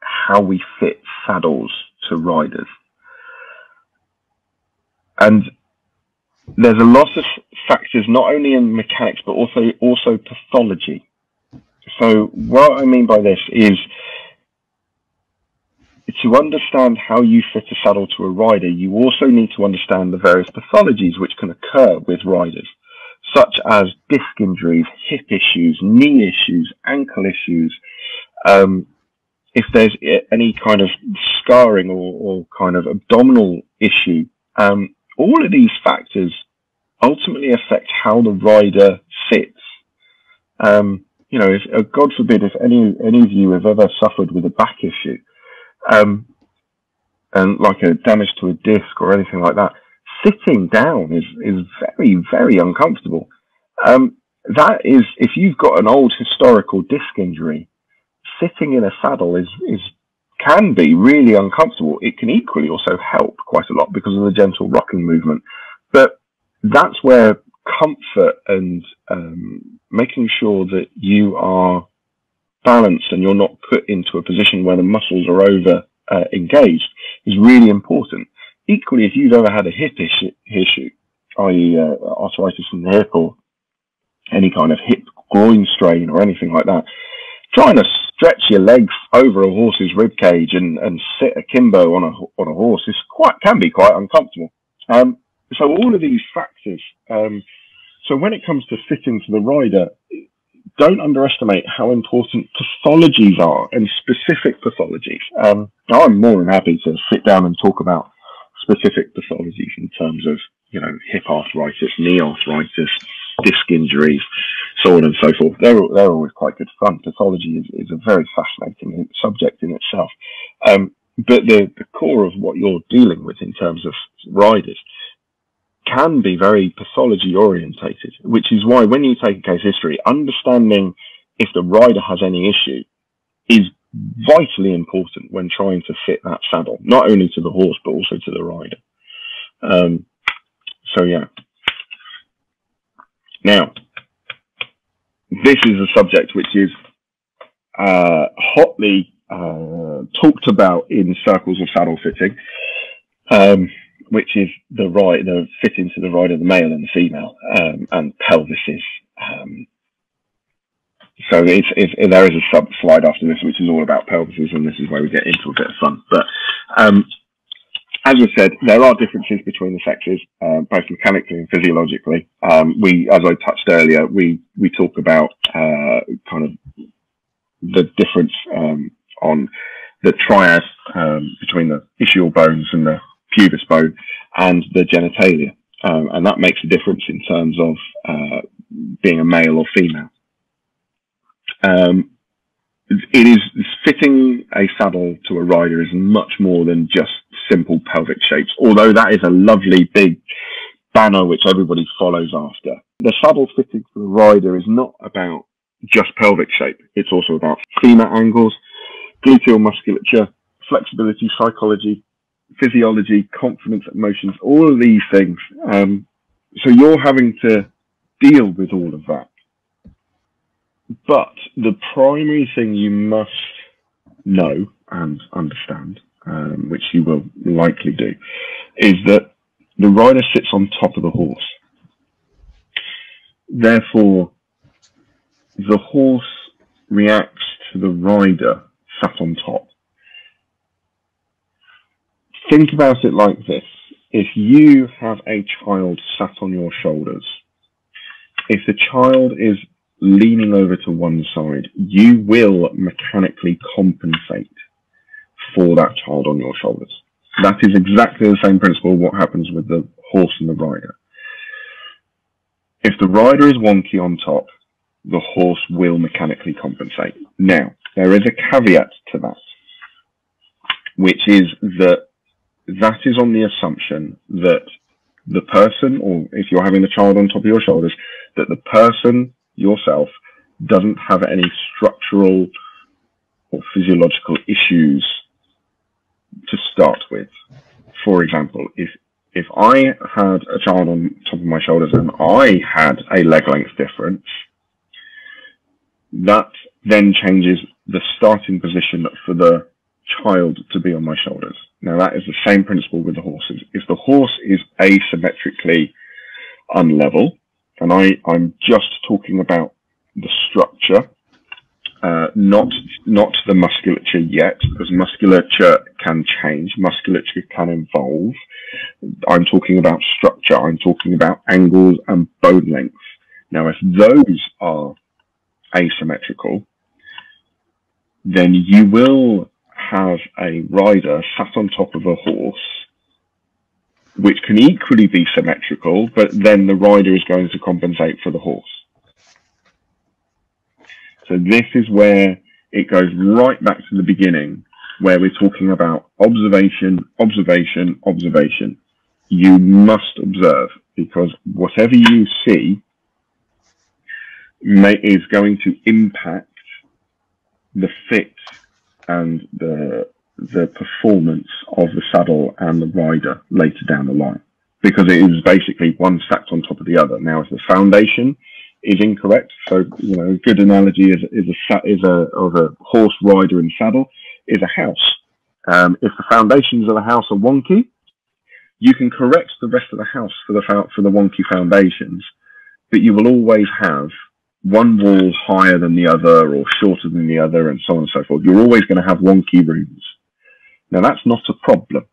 how we fit saddles to riders. And there's a lot of factors, not only in mechanics, but also pathology. So what I mean by this is, to understand how you fit a saddle to a rider, you also need to understand the various pathologies which can occur with riders, such as disc injuries, hip issues, knee issues, ankle issues. If there's any kind of scarring or kind of abdominal issue, all of these factors ultimately affect how the rider fits. You know, if, God forbid, if any of you have ever suffered with a back issue, and like a damage to a disc or anything like that, sitting down is very, very uncomfortable. That is, if you've got an old historical disc injury, sitting in a saddle can be really uncomfortable. It can equally also help quite a lot because of the gentle rocking movement. But that's where comfort and making sure that you are balanced and you're not put into a position where the muscles are over engaged is really important. Equally, if you've ever had a hip issue, i.e. Arthritis in the hip or any kind of hip groin strain or anything like that, trying to stretch your legs over a horse's ribcage and sit akimbo on a horse is can be quite uncomfortable. So all of these factors. So when it comes to fitting to the rider, don't underestimate how important pathologies are, and specific pathologies. I'm more than happy to sit down and talk about specific pathologies in terms of, you know, hip arthritis, knee arthritis, disc injuries, so on and so forth. They're always quite good fun. Pathology is a very fascinating subject in itself. But the core of what you're dealing with in terms of riders can be very pathology orientated, which is why when you take a case history, understanding if the rider has any issue is vitally important when trying to fit that saddle, not only to the horse, but also to the rider. So yeah. Now, this is a subject which is hotly talked about in circles of saddle fitting, which is the fitting to the rider, the male and the female, and pelvises. So it's, there is a sub slide after this which is all about pelvises, and this is where we get into a bit of fun. But as I said, there are differences between the sexes, both mechanically and physiologically. As I touched earlier, we talk about kind of the difference on the triad between the ischial bones and the pubis bone and the genitalia. And that makes a difference in terms of being a male or female. It is fitting a saddle to a rider is much more than just simple pelvic shapes, although that is a lovely big banner which everybody follows after. The saddle fitting for the rider is not about just pelvic shape. It's also about femur angles, gluteal musculature, flexibility, psychology, physiology, confidence, emotions, all of these things. So you're having to deal with all of that. But the primary thing you must know and understand, which you will likely do, is that the rider sits on top of the horse. Therefore, the horse reacts to the rider sat on top. Think about it like this. If you have a child sat on your shoulders, if the child is leaning over to one side, you will mechanically compensate for that child on your shoulders. That is exactly the same principle what happens with the horse and the rider. If the rider is wonky on top, the horse will mechanically compensate. Now, there is a caveat to that, which is that that is on the assumption that the person, or if you're having the child on top of your shoulders, that the person, yourself, doesn't have any structural or physiological issues to start with. For example, if I had a child on top of my shoulders and I had a leg length difference, that then changes the starting position for the child to be on my shoulders. Now, that is the same principle with the horses. If the horse is asymmetrically unlevel, and I'm just talking about the structure, not the musculature yet, because musculature can change, musculature can evolve. I'm talking about structure, I'm talking about angles and bone length. Now, if those are asymmetrical, then you will have a rider sat on top of a horse which can equally be symmetrical, but then the rider is going to compensate for the horse. So this is where it goes right back to the beginning, where we're talking about observation, observation, observation. You must observe, because whatever you see is going to impact the fit and the performance of the saddle and the rider later down the line, because it is basically one stacked on top of the other. Now, if the foundation is incorrect, so, you know, a good analogy of a horse, rider and saddle is a house. If the foundations of a house are wonky, you can correct the rest of the house for the wonky foundations, but you will always have one wall higher than the other or shorter than the other, and so on and so forth. You're always going to have wonky rooms. Now, that's not a problem,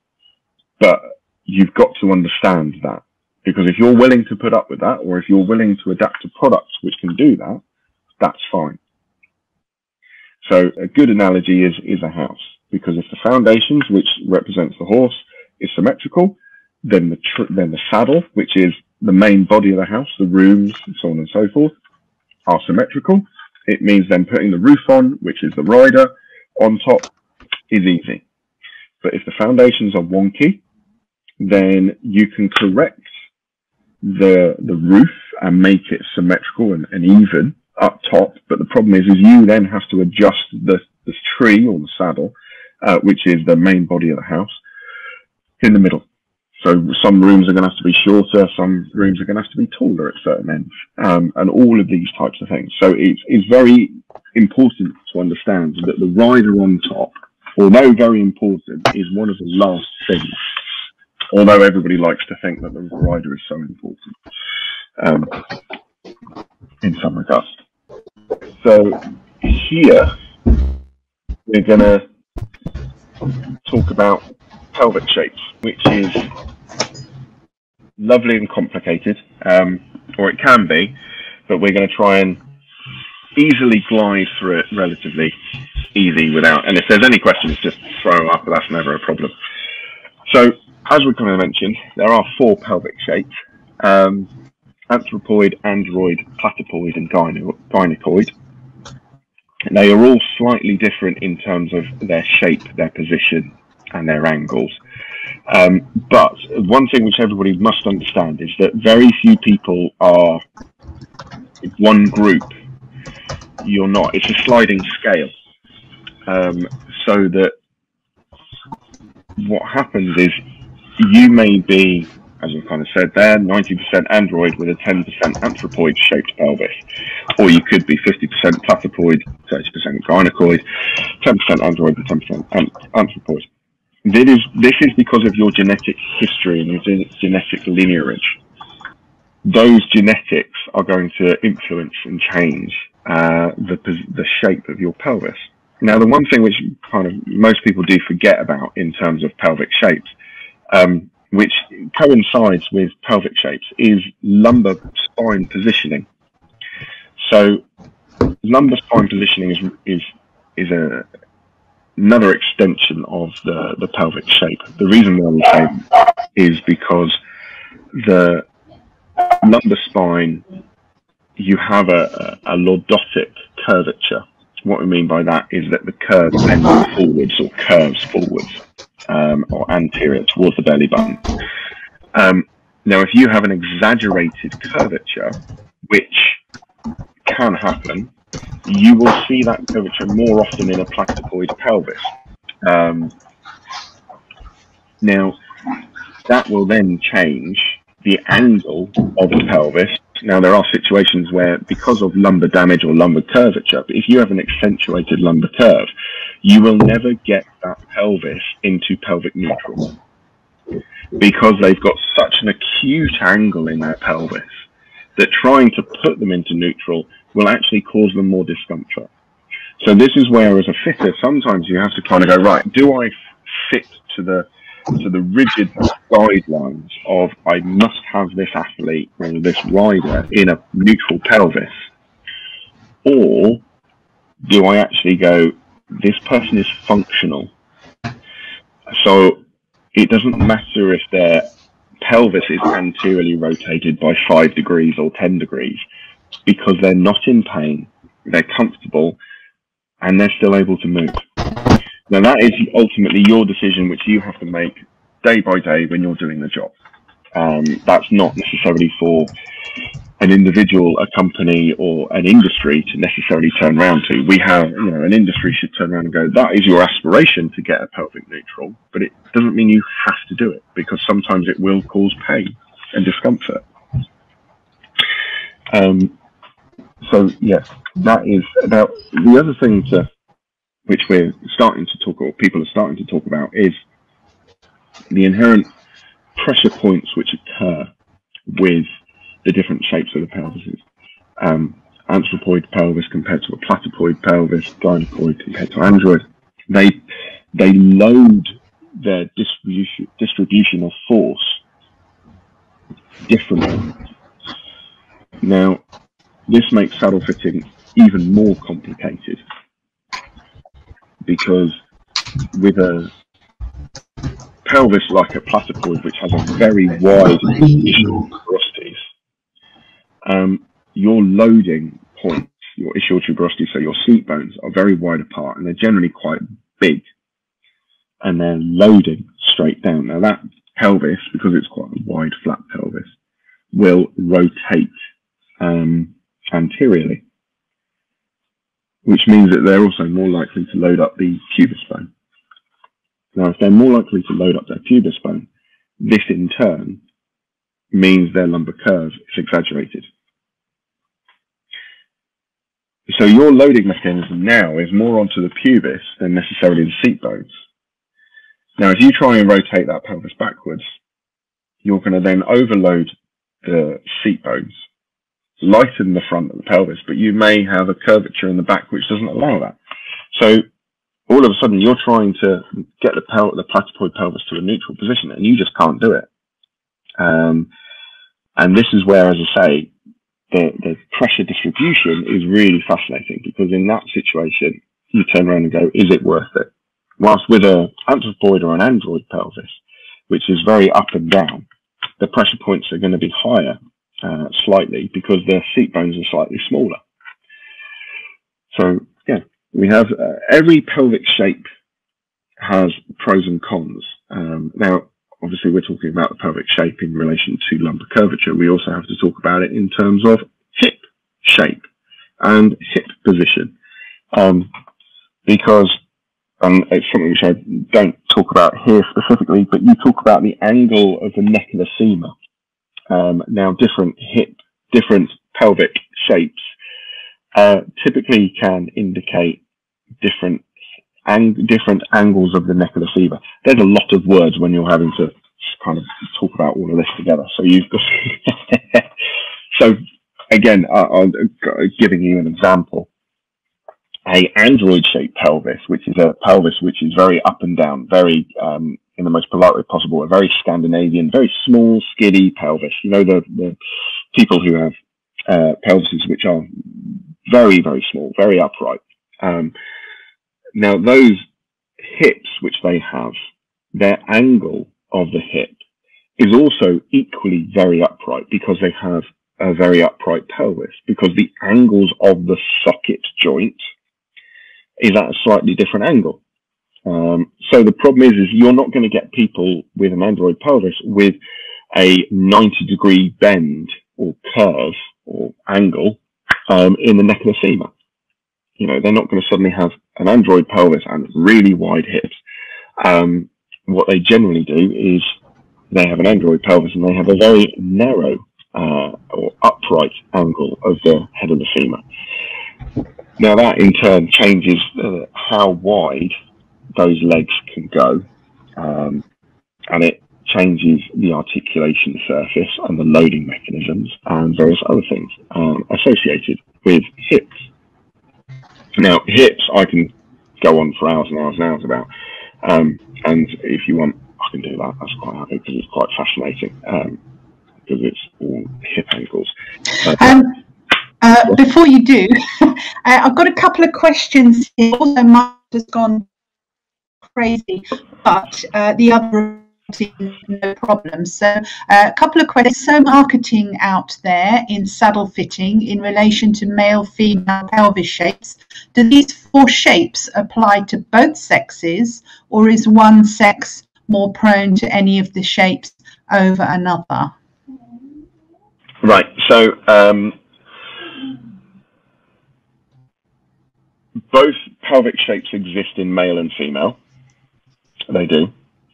but you've got to understand that, because if you're willing to put up with that, or if you're willing to adapt to products which can do that, that's fine. So a good analogy is a house, because if the foundations, which represents the horse, is symmetrical, then the saddle, which is the main body of the house, the rooms, and so on and so forth, are symmetrical. It means then putting the roof on, which is the rider, on top is easy. But if the foundations are wonky, then you can correct the roof and make it symmetrical and even up top. But the problem is you then have to adjust the tree or the saddle, which is the main body of the house, in the middle. So some rooms are going to have to be shorter, some rooms are going to have to be taller at certain ends, and all of these types of things. So it's very important to understand that the rider on top, although very important, is one of the last things, although everybody likes to think that the rider is so important in some regards. So here we're going to talk about pelvic shapes, which is lovely and complicated, or it can be, but we're going to try and easily glide through it relatively easy without, and if there's any questions, just throw up, that's never a problem. So as we kind of mentioned, there are four pelvic shapes, anthropoid, android, platypoid and gynoid. They are all slightly different in terms of their shape, their position and their angles. But one thing which everybody must understand is that very few people are one group. You're not. It's a sliding scale. So that what happens is you may be, as I kind of said there, 90% android with a 10% anthropoid shaped pelvis, or you could be 50% platypoid, 30% gynocoid, 10% android and 10% anthropoid. This is because of your genetic history and your genetic lineage. Those genetics are going to influence and change the shape of your pelvis. Now, the one thing which kind of most people do forget about in terms of pelvic shapes, which coincides with pelvic shapes, is lumbar spine positioning. So lumbar spine positioning is another extension of the pelvic shape. The reason why we say is because the lumbar spine, you have a lordotic curvature. What we mean by that is that the curve bends forwards or curves forwards, or anterior towards the belly button. Now, if you have an exaggerated curvature, which can happen, you will see that curvature more often in a platypoid pelvis. Now, that will then change the angle of the pelvis. Now, there are situations where, because of lumbar damage or lumbar curvature, if you have an accentuated lumbar curve, you will never get that pelvis into pelvic neutral, because they've got such an acute angle in their pelvis that trying to put them into neutral will actually cause them more discomfort. So this is where, as a fitter, sometimes you have to kind of go, right, do I fit to the rigid guidelines of I must have this athlete or this rider in a neutral pelvis, or do I actually go, this person is functional, so it doesn't matter if their pelvis is anteriorly rotated by 5 degrees or 10 degrees, because they're not in pain, they're comfortable and they're still able to move. Now, that is ultimately your decision, which you have to make day by day when you're doing the job. That's not necessarily for an individual, a company, or an industry to necessarily turn around to. We have, you know, an industry should turn around and go, that is your aspiration to get a pelvic neutral, but it doesn't mean you have to do it, because sometimes it will cause pain and discomfort. So, yes, that is about the other thing to... which we're starting to talk, or people are starting to talk about, is the inherent pressure points which occur with the different shapes of the pelvises. Anthropoid pelvis compared to a platypoid pelvis, gynocoid compared to android. They load their distribution of force differently. Now, this makes saddle fitting even more complicated, because with a pelvis like a platypoid, which has a very wide ischial tuberosity, your loading points, your ischial tuberosity, so your seat bones, are very wide apart, and they're generally quite big, and they're loading straight down. Now, that pelvis, because it's quite a wide, flat pelvis, will rotate anteriorly, which means that they're also more likely to load up the pubis bone. Now, if they're more likely to load up their pubis bone, this in turn means their lumbar curve is exaggerated. So your loading mechanism now is more onto the pubis than necessarily the seat bones. Now, if you try and rotate that pelvis backwards, you're going to then overload the seat bones, lighten the front of the pelvis, but you may have a curvature in the back which doesn't allow that. So all of a sudden you're trying to get the platypoid pelvis to a neutral position, and you just can't do it. And this is where, as I say, the pressure distribution is really fascinating, because in that situation you turn around and go, is it worth it? Whilst with an anthropoid or an android pelvis, which is very up and down, the pressure points are going to be higher slightly because their seat bones are slightly smaller. So yeah, we have every pelvic shape has pros and cons. Now, obviously, we're talking about the pelvic shape in relation to lumbar curvature. We also have to talk about it in terms of hip shape and hip position, because it's something which I don't talk about here specifically, but you talk about the angle of the neck of the femur. Now, different pelvic shapes typically can indicate different angles of the neck of the femur. There's a lot of words when you're having to kind of talk about all of this together. So you've got so again, I'm giving you an example. A android-shaped pelvis, which is a pelvis which is very up and down, very, in the most polite way possible, a very Scandinavian, very small, skinny pelvis. You know, the people who have pelvises which are very, very small, very upright. Now, those hips which they have, their angle of the hip is also equally very upright because they have a very upright pelvis, because the angles of the socket joint is at a slightly different angle. So the problem is you're not going to get people with an android pelvis with a 90-degree bend or curve or angle in the neck of the femur. You know, they're not going to suddenly have an android pelvis and really wide hips. What they generally do is they have an android pelvis and they have a very narrow or upright angle of the head of the femur. Now that in turn changes how wide those legs can go, and it changes the articulation surface and the loading mechanisms and various other things associated with hips. Now hips, I can go on for hours and hours and hours about, and if you want, I can do that. That's quite happy because it's quite fascinating, because it's all hip angles. Before you do, I've got a couple of questions here. Also, Mark has gone crazy, but the other no problem. So a couple of questions. So marketing out there in saddle fitting in relation to male, female pelvis shapes. Do these four shapes apply to both sexes, or is one sex more prone to any of the shapes over another? Right. So both pelvic shapes exist in male and female. They do,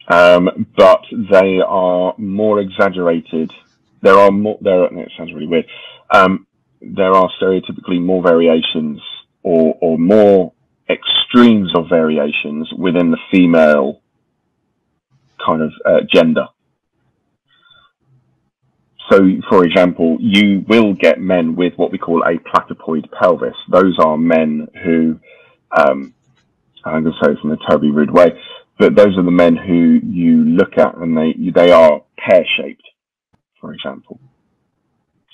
but they are more exaggerated. There are more. It sounds really weird. There are stereotypically more variations or more extremes of variations within the female kind of gender. So, for example, you will get men with what we call a platypoid pelvis. Those are men who, I'm going to say this in a terribly rude way, but those are the men who you look at and they are pear-shaped, for example.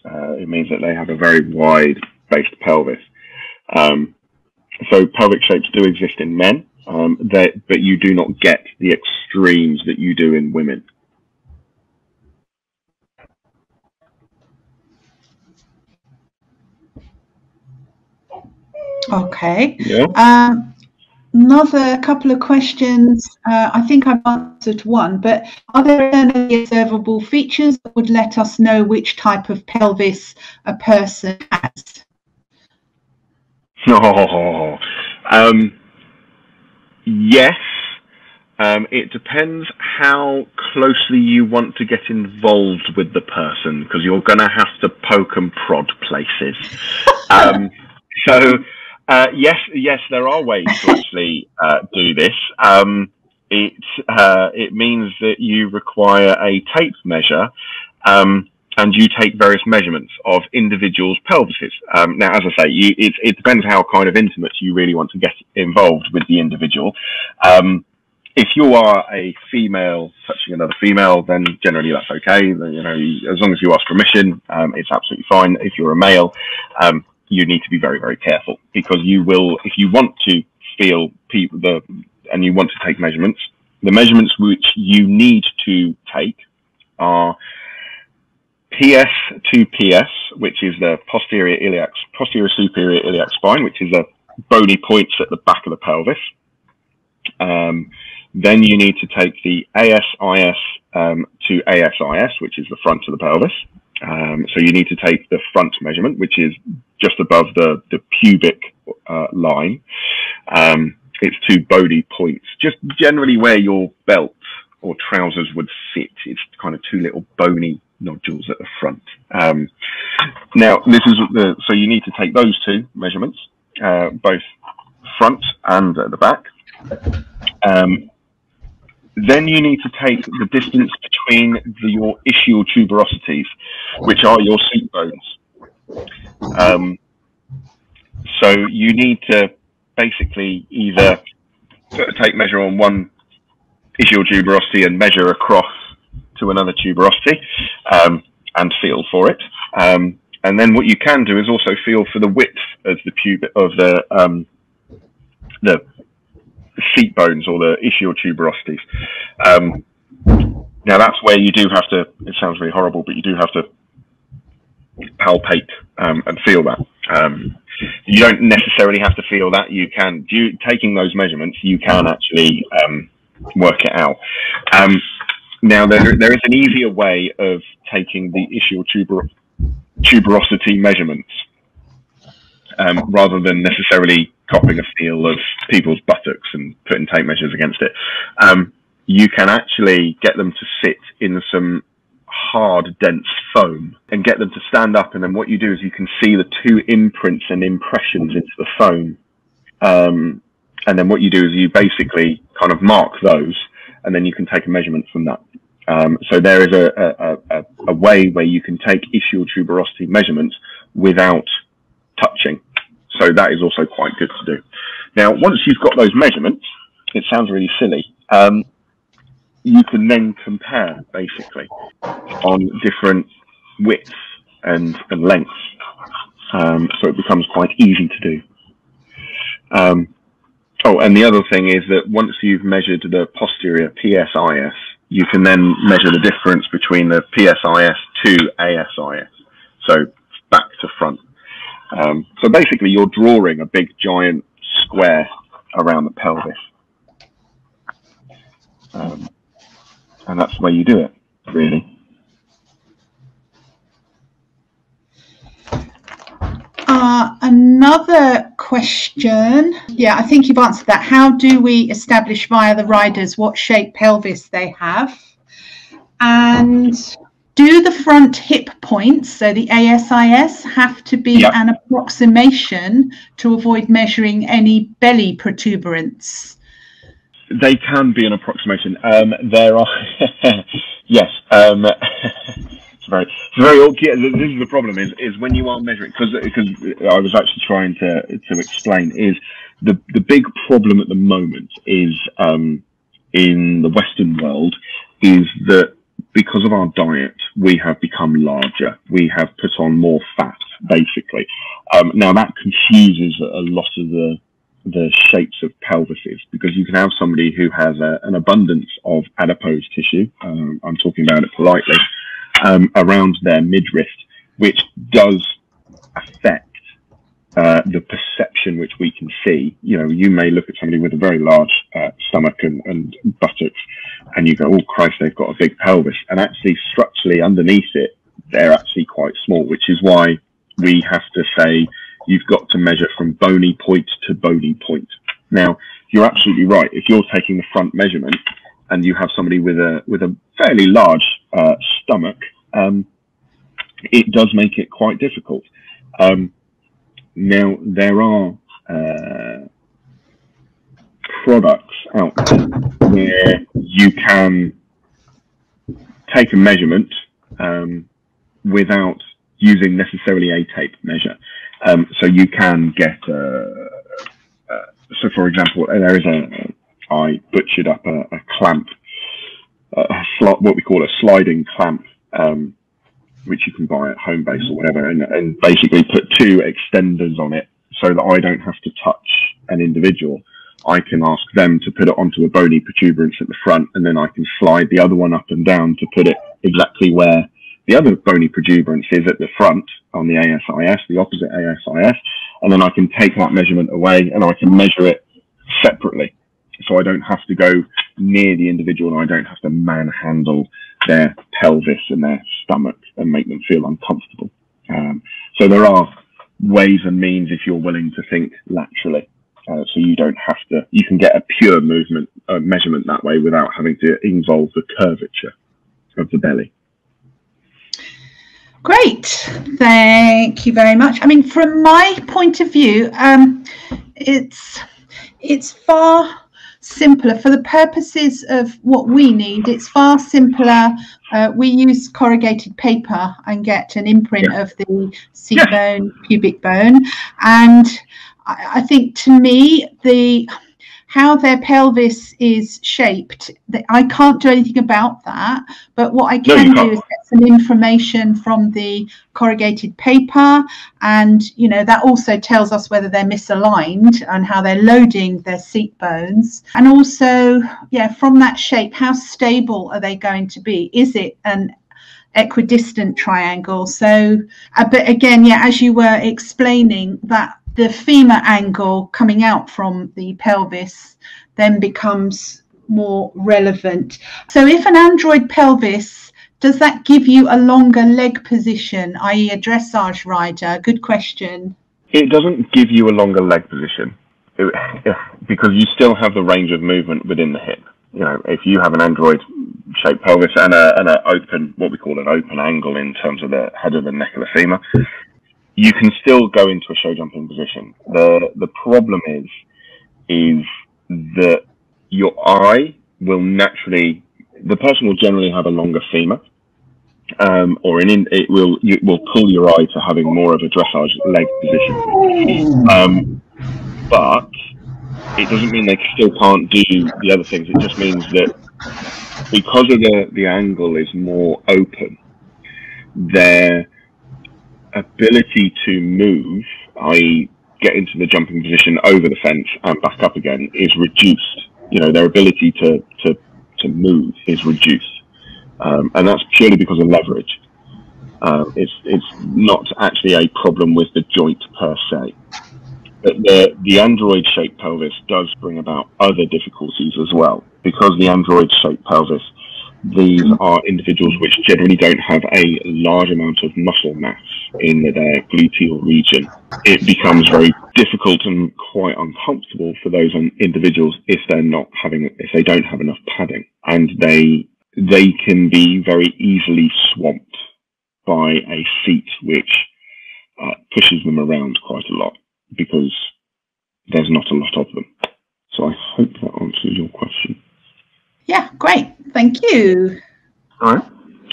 It means that they have a very wide-based pelvis. So pelvic shapes do exist in men, but you do not get the extremes that you do in women. Okay. Yeah. Another couple of questions. I think I've answered one, but are there any observable features that would let us know which type of pelvis a person has? Oh, yes. It depends how closely you want to get involved with the person, because you're going to have to poke and prod places. So... yes, there are ways to actually do this. It means that you require a tape measure, and you take various measurements of individuals' pelvises. Now, as I say, it depends how kind of intimate you really want to get involved with the individual. If you are a female touching another female, then generally that's okay. You know, as long as you ask permission, it's absolutely fine. If you're a male, you need to be very, very careful, because you will, if you want to feel the and you want to take measurements, the measurements which you need to take are PS to PS, which is the posterior superior iliac spine, which is the bony points at the back of the pelvis. Then you need to take the ASIS to ASIS, which is the front of the pelvis. So you need to take the front measurement, which is just above the pubic line. It's two bony points, just generally where your belt or trousers would sit. It's kind of two little bony nodules at the front. So you need to take those two measurements, both front and at the back. Then you need to take the distance between your ischial tuberosities, which are your seat bones. So you need to basically either take measure on one ischial tuberosity and measure across to another tuberosity and feel for it. And then what you can do is also feel for the width of the seat bones or the ischial tuberosities. Now that's where you do have to, it sounds really horrible, but you do have to palpate and feel that. You don't necessarily have to feel that. You can, taking those measurements, you can actually work it out. Now there is an easier way of taking the ischial tuberosity measurements rather than necessarily copying a feel of people's buttocks and putting tape measures against it. You can actually get them to sit in some hard, dense foam and get them to stand up. And then what you do is you can see the two imprints and impressions into the foam. And then what you do is you basically kind of mark those, and then you can take a measurement from that. So there is a way where you can take ischial tuberosity measurements without touching. So that is also quite good to do. Now, once you've got those measurements, it sounds really silly. You can then compare, basically, on different widths and lengths. So it becomes quite easy to do. And the other thing is that once you've measured the posterior PSIS, you can then measure the difference between the PSIS to ASIS. So back to front. So basically you're drawing a big giant square around the pelvis. And that's the way you do it, really. Another question. Yeah, I think you've answered that. How do we establish via the riders what shape pelvis they have? And do the front hip points, so the ASIS, have to be an approximation to avoid measuring any belly protuberance? They can be an approximation. There are, yes. It's very awkward. This is the problem: is when you are measuring, because I was actually trying to explain, is the big problem at the moment is in the Western world is that, because of our diet, we have become larger. We have put on more fat, basically. Now, that confuses a lot of the shapes of pelvises, because you can have somebody who has an abundance of adipose tissue, I'm talking about it politely, around their midriff, which does affect the perception which we can see. You know, you may look at somebody with a very large stomach and buttocks, and you go, oh Christ, they've got a big pelvis, and actually structurally underneath it they're actually quite small, which is why we have to say you've got to measure from bony point to bony point. Now, you're absolutely right. If you're taking the front measurement and you have somebody with a fairly large stomach, it does make it quite difficult. Now, there are products out there where you can take a measurement without using necessarily a tape measure. So you can get, so for example, there is I butchered up a clamp, what we call a sliding clamp, which you can buy at Homebase or whatever, and basically put two extenders on it so that I don't have to touch an individual. I can ask them to put it onto a bony protuberance at the front, and then I can slide the other one up and down to put it exactly where the other bony protuberance is at the front on the ASIS, the opposite ASIS, and then I can take that measurement away and I can measure it separately. So I don't have to go near the individual, and I don't have to manhandle their pelvis and their stomach and make them feel uncomfortable. So there are ways and means if you're willing to think laterally. So you don't have to, you can get a pure movement measurement that way without having to involve the curvature of the belly. Great, thank you very much. I mean, from my point of view, it's far simpler for the purposes of what we need. It's far simpler. We use corrugated paper and get an imprint of the seat bone, pubic bone, and I think to me how their pelvis is shaped, I can't do anything about that, but what I can do is get some information from the corrugated paper, and you know, that also tells us whether they're misaligned and how they're loading their seat bones, and also from that shape, how stable are they going to be? Is it an equidistant triangle? So but again, as you were explaining, that the femur angle coming out from the pelvis then becomes more relevant. So if an android pelvis, does that give you a longer leg position, i.e. a dressage rider? Good question. It doesn't give you a longer leg position because you still have the range of movement within the hip. You know, if you have an android shaped pelvis and an open, what we call an open angle in terms of the head of the neck of the femur, you can still go into a show jumping position. The problem is that your eye will naturally, the person will generally have a longer femur, it will pull your eye to having more of a dressage leg position. But it doesn't mean they still can't do the other things. It just means that because of the angle is more open, their ability to move, i.e. get into the jumping position over the fence and back up again, is reduced. You know, their ability to move is reduced. And that's purely because of leverage. It's not actually a problem with the joint per se. But the android-shaped pelvis does bring about other difficulties as well. Because the android-shaped pelvis, these are individuals which generally don't have a large amount of muscle mass in their gluteal region. It becomes very difficult and quite uncomfortable for those individuals if they're not having, if they don't have enough padding, and they can be very easily swamped by a seat which pushes them around quite a lot because there's not a lot of them. So I hope that answers your question. Yeah, great. Thank you. All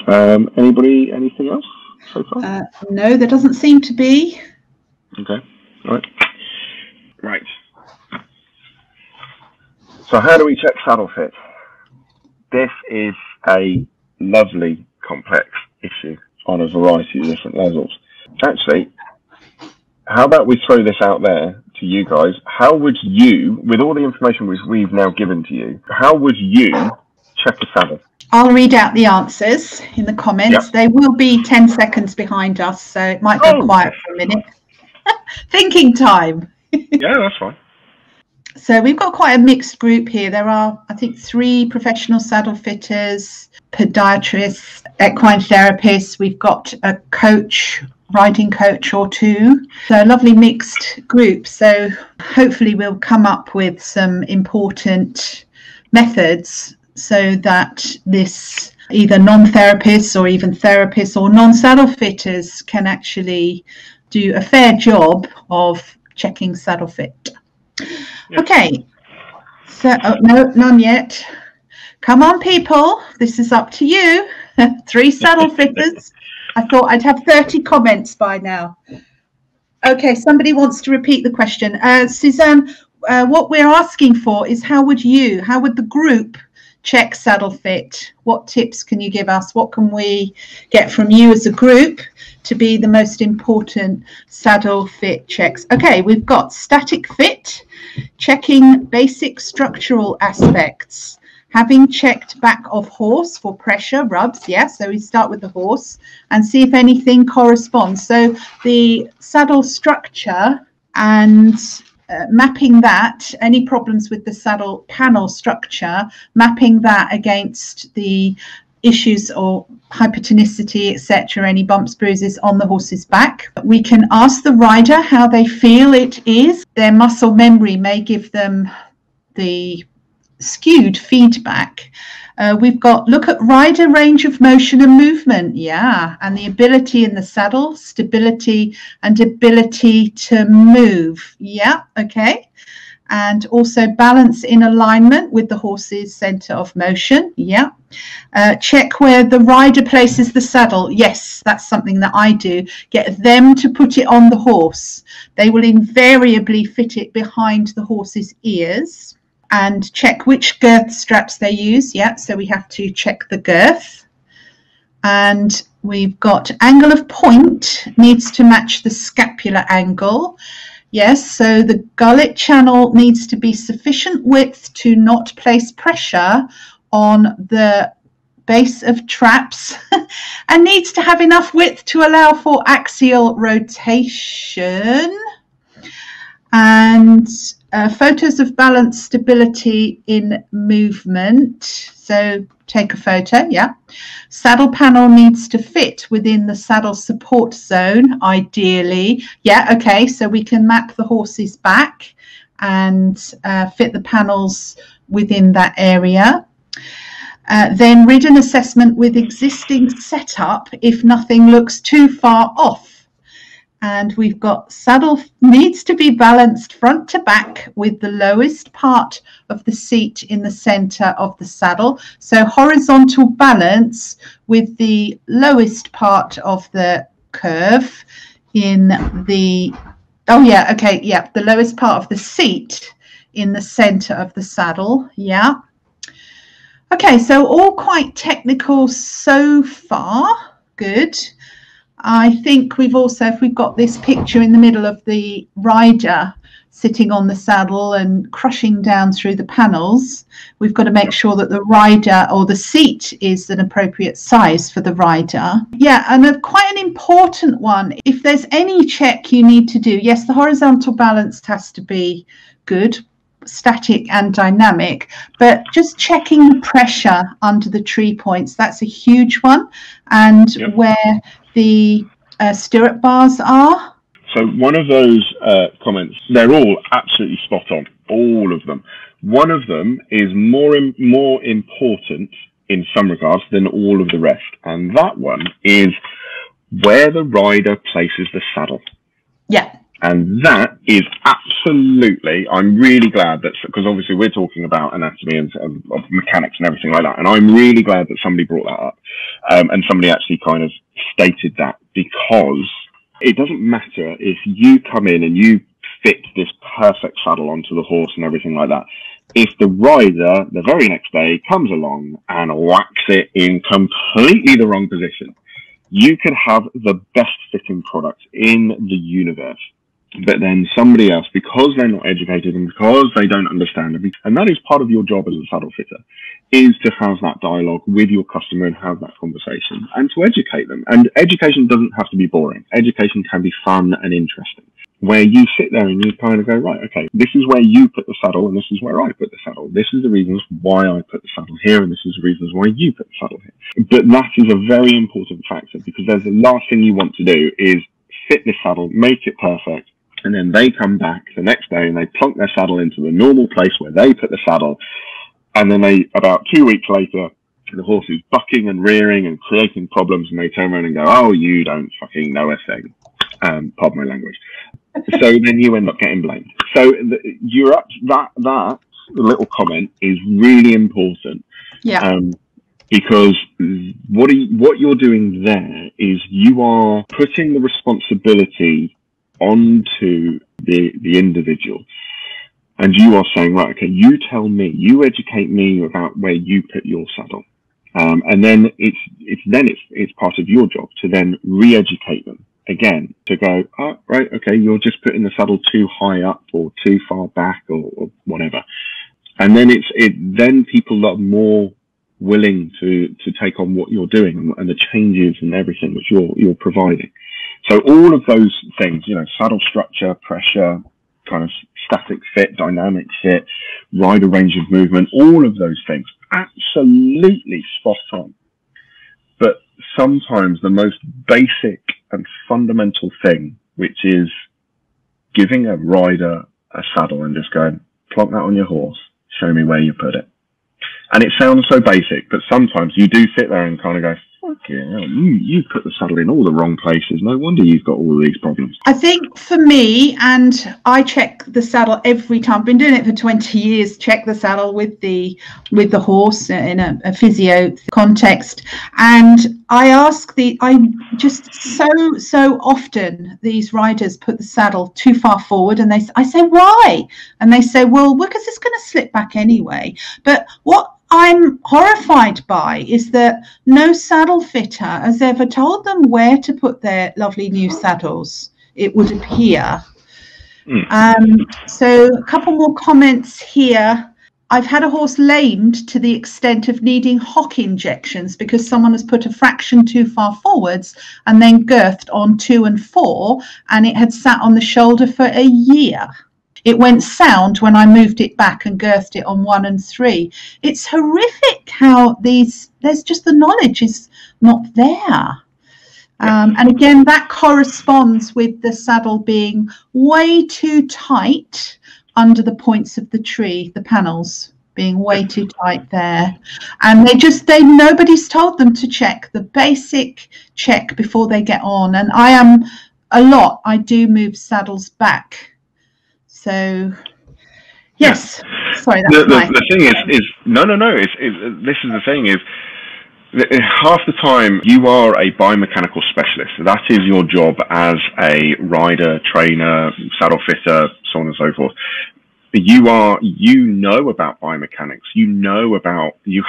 right. Anybody, anything else so far? No, there doesn't seem to be. Okay. All right. Right. So how do we check saddle fit? This is a lovely, complex issue on a variety of different levels. Actually, how about we throw this out there to you guys? How would you, with all the information which we've now given to you, how would you check a saddle? I'll read out the answers in the comments. Yep. They will be 10 seconds behind us, so it might be quiet for a minute. Thinking time. Yeah, that's fine. So we've got quite a mixed group here. There are, I think, 3 professional saddle fitters, podiatrists, equine therapists. We've got a coach, riding coach or two. So a lovely mixed group. So hopefully we'll come up with some important methods so that this either non-therapists or even therapists or non-saddle fitters can actually do a fair job of checking saddle fit. Yeah. Okay, so no, none yet. Come on, people, this is up to you. 3 saddle fitters. I thought I'd have 30 comments by now. Okay, somebody wants to repeat the question. Suzanne, what we're asking for is how would the group check saddle fit? What tips can you give us? What can we get from you as a group to be the most important saddle fit checks? Okay, we've got static fit, checking basic structural aspects, having checked back of horse for pressure, rubs, yes, so we start with the horse and see if anything corresponds. So the saddle structure and mapping that, any problems with the saddle panel structure, mapping that against the issues or hypertonicity, etc., any bumps, bruises on the horse's back. We can ask the rider how they feel it is. Their muscle memory may give them the skewed feedback. We've got look at rider range of motion and movement, yeah, and the ability in the saddle, stability and ability to move, yeah, okay. And also balance in alignment with the horse's center of motion, yeah. Check where the rider places the saddle, yes, that's something that I do. Get them to put it on the horse. They will invariably fit it behind the horse's ears. And check which girth straps they use, yeah, so we have to check the girth. And we've got angle of point needs to match the scapular angle. Yes, so the gullet channel needs to be sufficient width to not place pressure on the base of traps and needs to have enough width to allow for axial rotation. And photos of balance, stability in movement, so take a photo, yeah. Saddle panel needs to fit within the saddle support zone, ideally, yeah, okay, so we can map the horse's back and fit the panels within that area. Then ridden assessment with existing setup if nothing looks too far off. And we've got saddle needs to be balanced front to back with the lowest part of the seat in the center of the saddle. So horizontal balance with the lowest part of the curve in the, oh yeah, okay, yeah, the lowest part of the seat in the center of the saddle, yeah. Okay, so all quite technical so far, good. I think we've also, if we've got this picture in the middle of the rider sitting on the saddle and crushing down through the panels, we've got to make sure that the rider or the seat is an appropriate size for the rider. Yeah, and quite an important one. If there's any check you need to do, yes, the horizontal balance has to be good, static and dynamic, but just checking the pressure under the tree points, that's a huge one. And yep, where the stirrup bars are. So one of those comments, they're all absolutely spot on, all of them. One of them is more important in some regards than all of the rest, and that one is where the rider places the saddle. Yeah. And that is absolutely, I'm really glad that, because obviously we're talking about anatomy and mechanics and everything like that, and I'm really glad that somebody brought that up, and somebody actually kind of stated that, because it doesn't matter if you come in and you fit this perfect saddle onto the horse and everything like that. If the rider the very next day comes along and whacks it in completely the wrong position, you could have the best fitting product in the universe, but then somebody else, because they're not educated and because they don't understand it, and that is part of your job as a saddle fitter, is to have that dialogue with your customer and have that conversation and to educate them. And education doesn't have to be boring. Education can be fun and interesting, where you sit there and you kind of go, right, okay, this is where you put the saddle and this is where I put the saddle. This is the reasons why I put the saddle here and this is the reasons why you put the saddle here. But that is a very important factor, because there's the last thing you want to do is fit this saddle, make it perfect, and then they come back the next day and they plonk their saddle into the normal place where they put the saddle, and then they, about 2 weeks later, the horse is bucking and rearing and creating problems, and they turn around and go, oh, you don't fucking know a thing. Pardon my language. So then you end up getting blamed. So that little comment is really important. Yeah. Because what you're doing there is you are putting the responsibility onto the individual. And you are saying, right, okay, you tell me, you educate me about where you put your saddle. And then it's part of your job to then re-educate them again to go, oh, right, okay, you're just putting the saddle too high up or too far back or whatever. And then then people are more willing to take on what you're doing and the changes and everything which you're providing. So all of those things, you know, saddle structure, pressure, kind of static fit, dynamic fit, rider range of movement, all of those things, absolutely spot on. But sometimes the most basic and fundamental thing, which is giving a rider a saddle and just going, plonk that on your horse, show me where you put it. And it sounds so basic, but sometimes you do sit there and kind of go, you put the saddle in all the wrong places. No wonder you've got all these problems. I think for me, and I check the saddle every time. I've been doing it for 20 years, check the saddle with the horse in a physio context. And I ask so often these riders put the saddle too far forward, and I say, why? And they say, well, because it's going to slip back anyway. But what I'm horrified by is that no saddle fitter has ever told them where to put their lovely new saddles, it would appear. So a couple more comments here. I've had a horse lamed to the extent of needing hock injections because someone has put a fraction too far forwards and then girthed on 2 and 4, and it had sat on the shoulder for a year. It went sound when I moved it back and girthed it on 1 and 3. It's horrific how there's just the knowledge is not there. And again, that corresponds with the saddle being way too tight under the points of the tree, the panels being way too tight there. And nobody's told them to check the basic check before they get on. And I do move saddles back. So, yes. Yeah. Sorry, that's the thing is no. This is the thing is, half the time you are a biomechanical specialist. That is your job as a rider, trainer, saddle fitter, so on and so forth. You know about biomechanics. You know about you're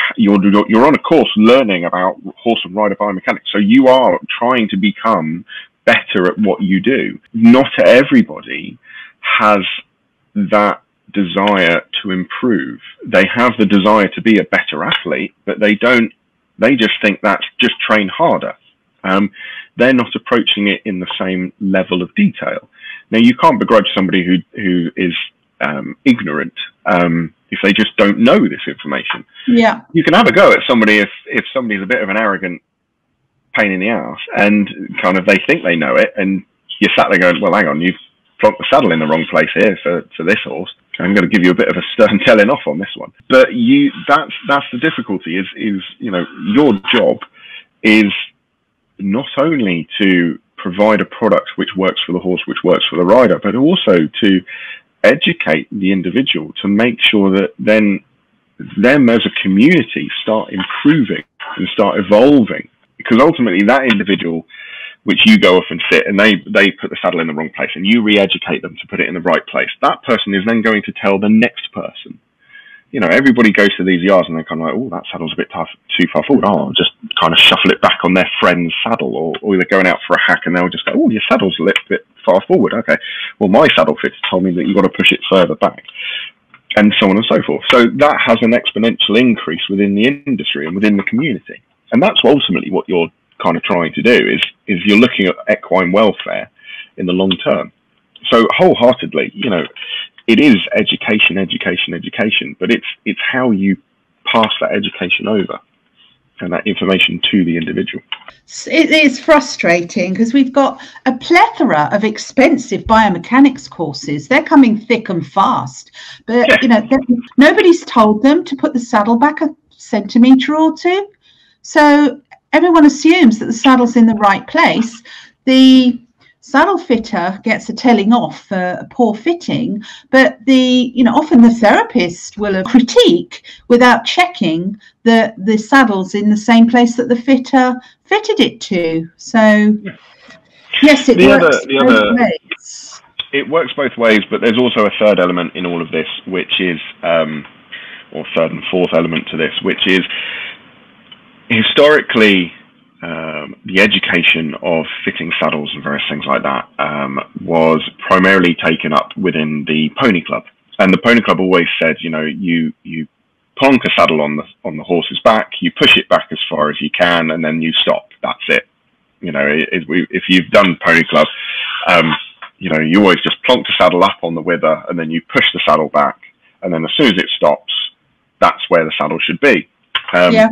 on a course learning about horse and rider biomechanics. So you are trying to become better at what you do. Not everybody has that desire to improve. They have the desire to be a better athlete, but they just think that's just train harder. They're not approaching it in the same level of detail. Now, you can't begrudge somebody who is ignorant if they just don't know this information. Yeah. You can have a go at somebody if somebody's a bit of an arrogant pain in the ass and kind of they think they know it, and you're sat there going, well, hang on, you've plonked the saddle in the wrong place here for this horse. I'm going to give you a bit of a stern telling off on this one. But that's the difficulty is, you know, your job is not only to provide a product which works for the horse, which works for the rider, but also to educate the individual to make sure that then them as a community start improving and start evolving. Because ultimately that individual, which you go off and sit, and they put the saddle in the wrong place, and you re-educate them to put it in the right place. That person is then going to tell the next person. You know, everybody goes to these yards and they're kind of like, oh, that saddle's a bit too far forward. Oh, I'll just kind of shuffle it back on their friend's saddle, or they're going out for a hack and they'll just go, oh, your saddle's a little bit far forward. Okay, well, my saddle fitter told me that you've got to push it further back, and so on and so forth. So that has an exponential increase within the industry and within the community. And that's ultimately what you're kind of trying to do is you're looking at equine welfare in the long term. So wholeheartedly, you know, it is education, but it's how you pass that education over and that information to the individual. It is frustrating because we've got a plethora of expensive biomechanics courses. They're coming thick and fast, but yeah, you know, nobody's told them to put the saddle back a centimetre or two. So everyone assumes that the saddle's in the right place. The saddle fitter gets a telling off for a poor fitting, but often the therapist will critique without checking that the saddle's in the same place that the fitter fitted it to. So yes, it works. it works both ways, but there's also a third element in all of this, which is, or third and fourth element to this, which is historically the education of fitting saddles and various things like that was primarily taken up within the pony club. And the pony club always said, you know, you plonk a saddle on the horse's back, you push it back as far as you can, and then you stop. That's it. You know, if you've done pony club, you know, you always just plonk the saddle up on the wither, and then you push the saddle back, and then as soon as it stops, that's where the saddle should be. Yeah.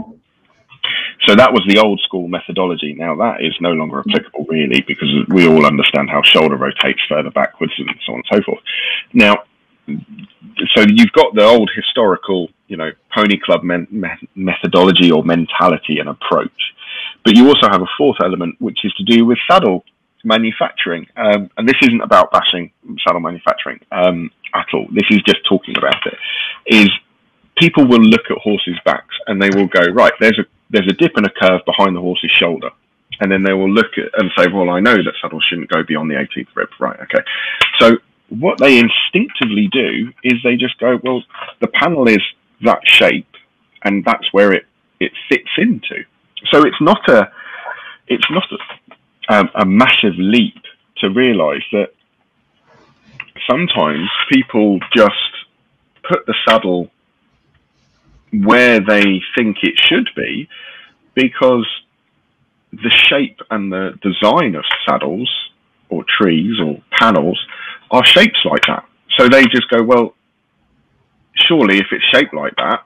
So that was the old school methodology. Now that is no longer applicable, really, because we all understand how shoulder rotates further backwards and so on and so forth. Now, so you've got the old historical, you know, pony club methodology or mentality and approach, but you also have a fourth element, which is to do with saddle manufacturing. And this isn't about bashing saddle manufacturing at all. This is just talking about it. Is people will look at horses' backs and they will go, right, there's a dip and a curve behind the horse's shoulder. And then they will look at and say, well, I know that saddle shouldn't go beyond the 18th rib. Right, okay. So what they instinctively do is they just go, well, the panel is that shape and that's where it fits into. So it's not a massive leap to realize that sometimes people just put the saddle where they think it should be because the shape and the design of saddles or trees or panels are shapes like that. So they just go, well, surely if it's shaped like that,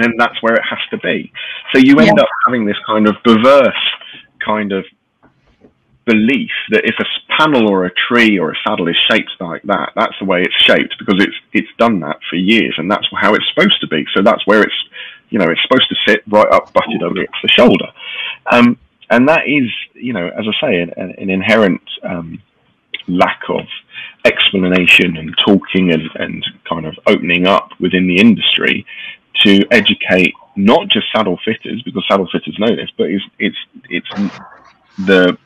then that's where it has to be. So you end up having this kind of perverse kind of belief that if a panel or a tree or a saddle is shaped like that, that's the way it's shaped because it's done that for years and that's how it's supposed to be. So that's where it's, you know, it's supposed to sit right up, butted over the shoulder. And that is, you know, as I say, an inherent lack of explanation and talking and kind of opening up within the industry to educate not just saddle fitters, because saddle fitters know this, but it's the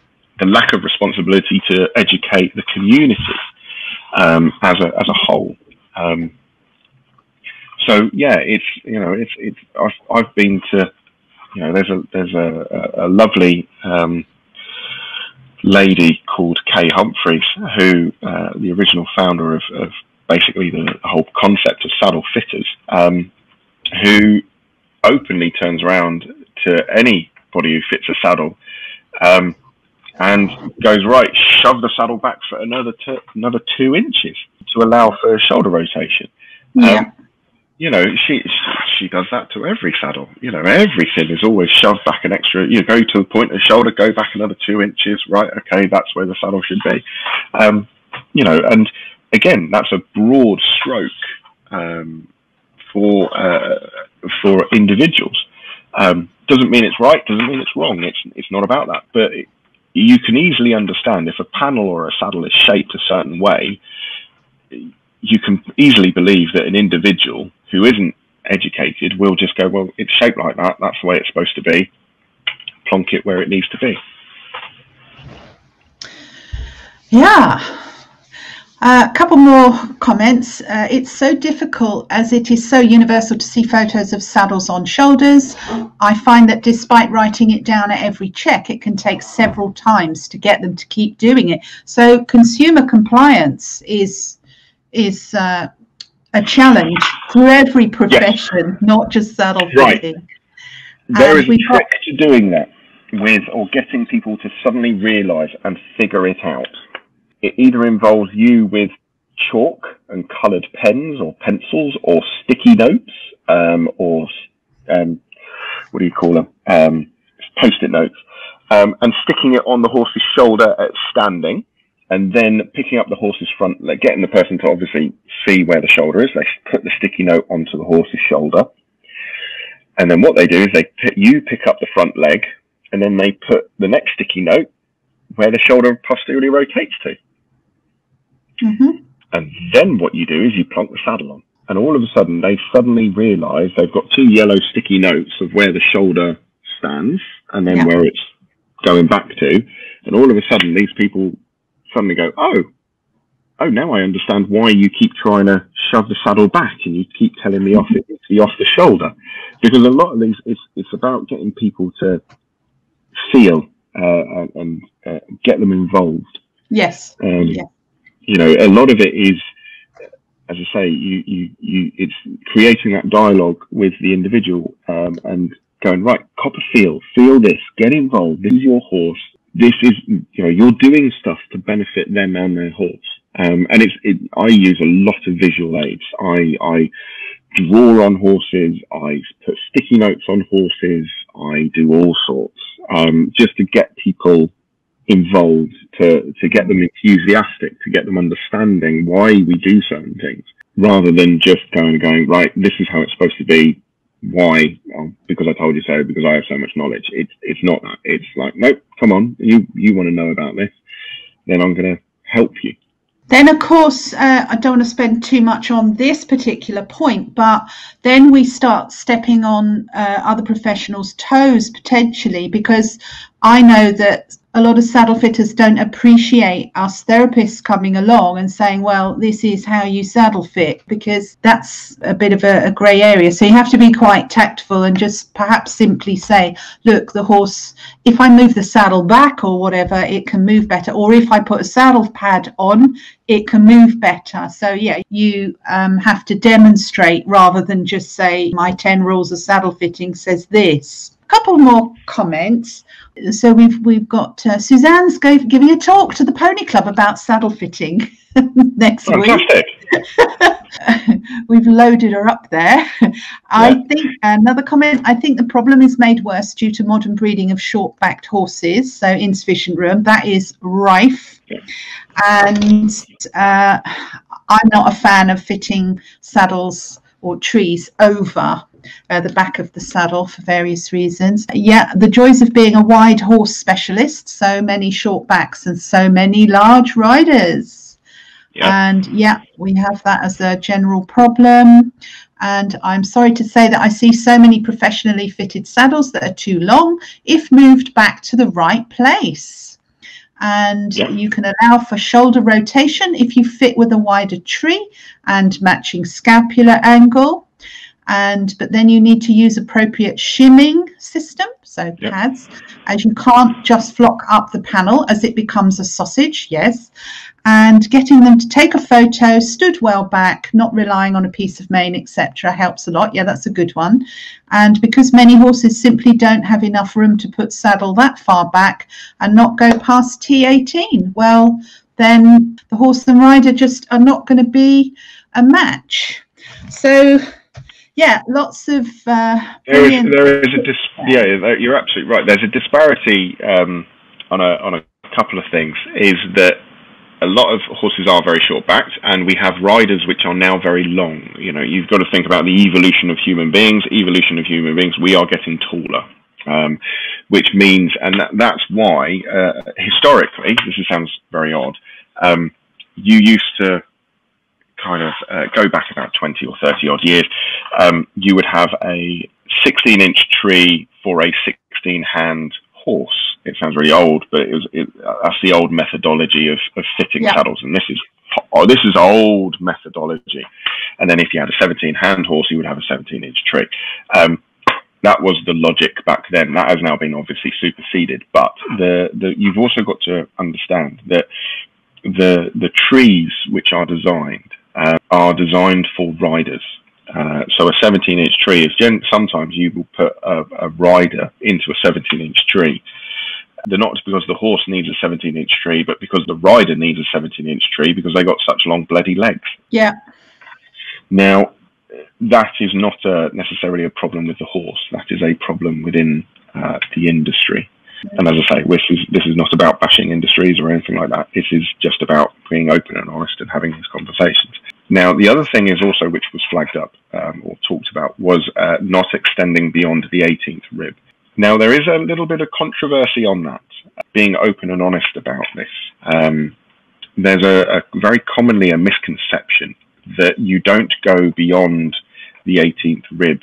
lack of responsibility to educate the community as a whole. So yeah, it's, you know, it's I've been to, you know, there's a lovely lady called Kay Humphreys, who the original founder of basically the whole concept of saddle fitters, who openly turns around to anybody who fits a saddle and goes, right, shove the saddle back for another 2 inches to allow for shoulder rotation. You know, she does that to every saddle. You know, everything is always shoved back an extra, you know, go to the point of the shoulder, go back another 2 inches, right, okay, that's where the saddle should be. You know, and again, that's a broad stroke for individuals. Doesn't mean it's right, doesn't mean it's wrong, it's not about that, but you can easily understand if a panel or a saddle is shaped a certain way, you can easily believe that an individual who isn't educated will just go, well, it's shaped like that, that's the way it's supposed to be, plonk it where it needs to be. Yeah. A couple more comments. It's so difficult as it is so universal to see photos of saddles on shoulders. I find that despite writing it down at every check, it can take several times to get them to keep doing it. So consumer compliance is a challenge for every profession, not just saddle fitting. There is a trick to doing that with, or getting people to suddenly realise and figure it out. It either involves you with chalk and coloured pens or pencils or sticky notes or what do you call them? Post-it notes, and sticking it on the horse's shoulder at standing, and then picking up the horse's front, like getting the person to obviously see where the shoulder is. They put the sticky note onto the horse's shoulder, and then what they do is you pick up the front leg, and then they put the next sticky note where the shoulder posteriorly rotates to. Mm-hmm. And then what you do is you plonk the saddle on. And all of a sudden, they suddenly realise they've got two yellow sticky notes of where the shoulder stands and then where it's going back to. And all of a sudden, these people suddenly go, oh, oh, now I understand why you keep trying to shove the saddle back and you keep telling me it's the off the shoulder. Because a lot of these, it's about getting people to feel and get them involved. Yes. Yeah. You know, a lot of it is, as I say, it's creating that dialogue with the individual and going, right, copper feel this, get involved. This is your horse. This is, you know, you're doing stuff to benefit them and their horse. And I use a lot of visual aids. I draw on horses. I put sticky notes on horses. I do all sorts, just to get people involved, to get them enthusiastic, to get them understanding why we do certain things, rather than just going, right, this is how it's supposed to be. Why? Well, because I told you so, because I have so much knowledge. It's not that. It's like, nope, come on, you want to know about this, then I'm going to help you. Then, of course, I don't want to spend too much on this particular point, but then we start stepping on other professionals' toes, potentially, because I know that a lot of saddle fitters don't appreciate us therapists coming along and saying, well, this is how you saddle fit, because that's a bit of a grey area. So you have to be quite tactful and just perhaps simply say, look, the horse, if I move the saddle back or whatever, it can move better. Or if I put a saddle pad on, it can move better. So, yeah, you have to demonstrate rather than just say, my 10 rules of saddle fitting says this. Couple more comments. So we've got Suzanne's giving a talk to the Pony Club about saddle fitting next Fantastic. Week. We've loaded her up there. Yeah. I think another comment. I think the problem is made worse due to modern breeding of short-backed horses, so insufficient room. That is rife, yeah. And I'm not a fan of fitting saddles or trees over the back of the saddle for various reasons. Yeah, the joys of being a wide horse specialist, so many short backs and so many large riders. Yep. And yeah, we have that as a general problem. And I'm sorry to say that I see so many professionally fitted saddles that are too long if moved back to the right place. And yep, you can allow for shoulder rotation if you fit with a wider tree and matching scapular angle. But then you need to use appropriate shimming system, so yep, pads, as you can't just flock up the panel as it becomes a sausage, yes. And getting them to take a photo, stood well back, not relying on a piece of mane, etc. helps a lot. Yeah, that's a good one. And because many horses simply don't have enough room to put saddle that far back and not go past T18, well, then the horse and rider just are not going to be a match. So... yeah, lots of... yeah, you're absolutely right. There's a disparity on a couple of things, is that a lot of horses are very short-backed, and we have riders which are now very long. You know, you've got to think about the evolution of human beings. We are getting taller, which means, and that's why, historically, this sounds very odd, you used to kind of go back about 20 or 30 odd years, you would have a 16-inch tree for a 16-hand horse. It sounds really old, but that's the old methodology of fitting yeah, saddles, and this is old methodology. And then if you had a 17-hand horse, you would have a 17-inch tree. That was the logic back then. That has now been obviously superseded, but you've also got to understand that the trees which are designed for riders. So a 17-inch tree is sometimes you will put a rider into a 17-inch tree. They're not because the horse needs a 17-inch tree, but because the rider needs a 17-inch tree because they got such long bloody legs. Yeah. Now, that is not necessarily a problem with the horse. That is a problem within the industry. And as I say, this is not about bashing industries or anything like that. This is just about being open and honest and having these conversations. Now, the other thing is also, which was flagged up or talked about, was not extending beyond the 18th rib. Now, there is a little bit of controversy on that, being open and honest about this. There's a very commonly a misconception that you don't go beyond the 18th rib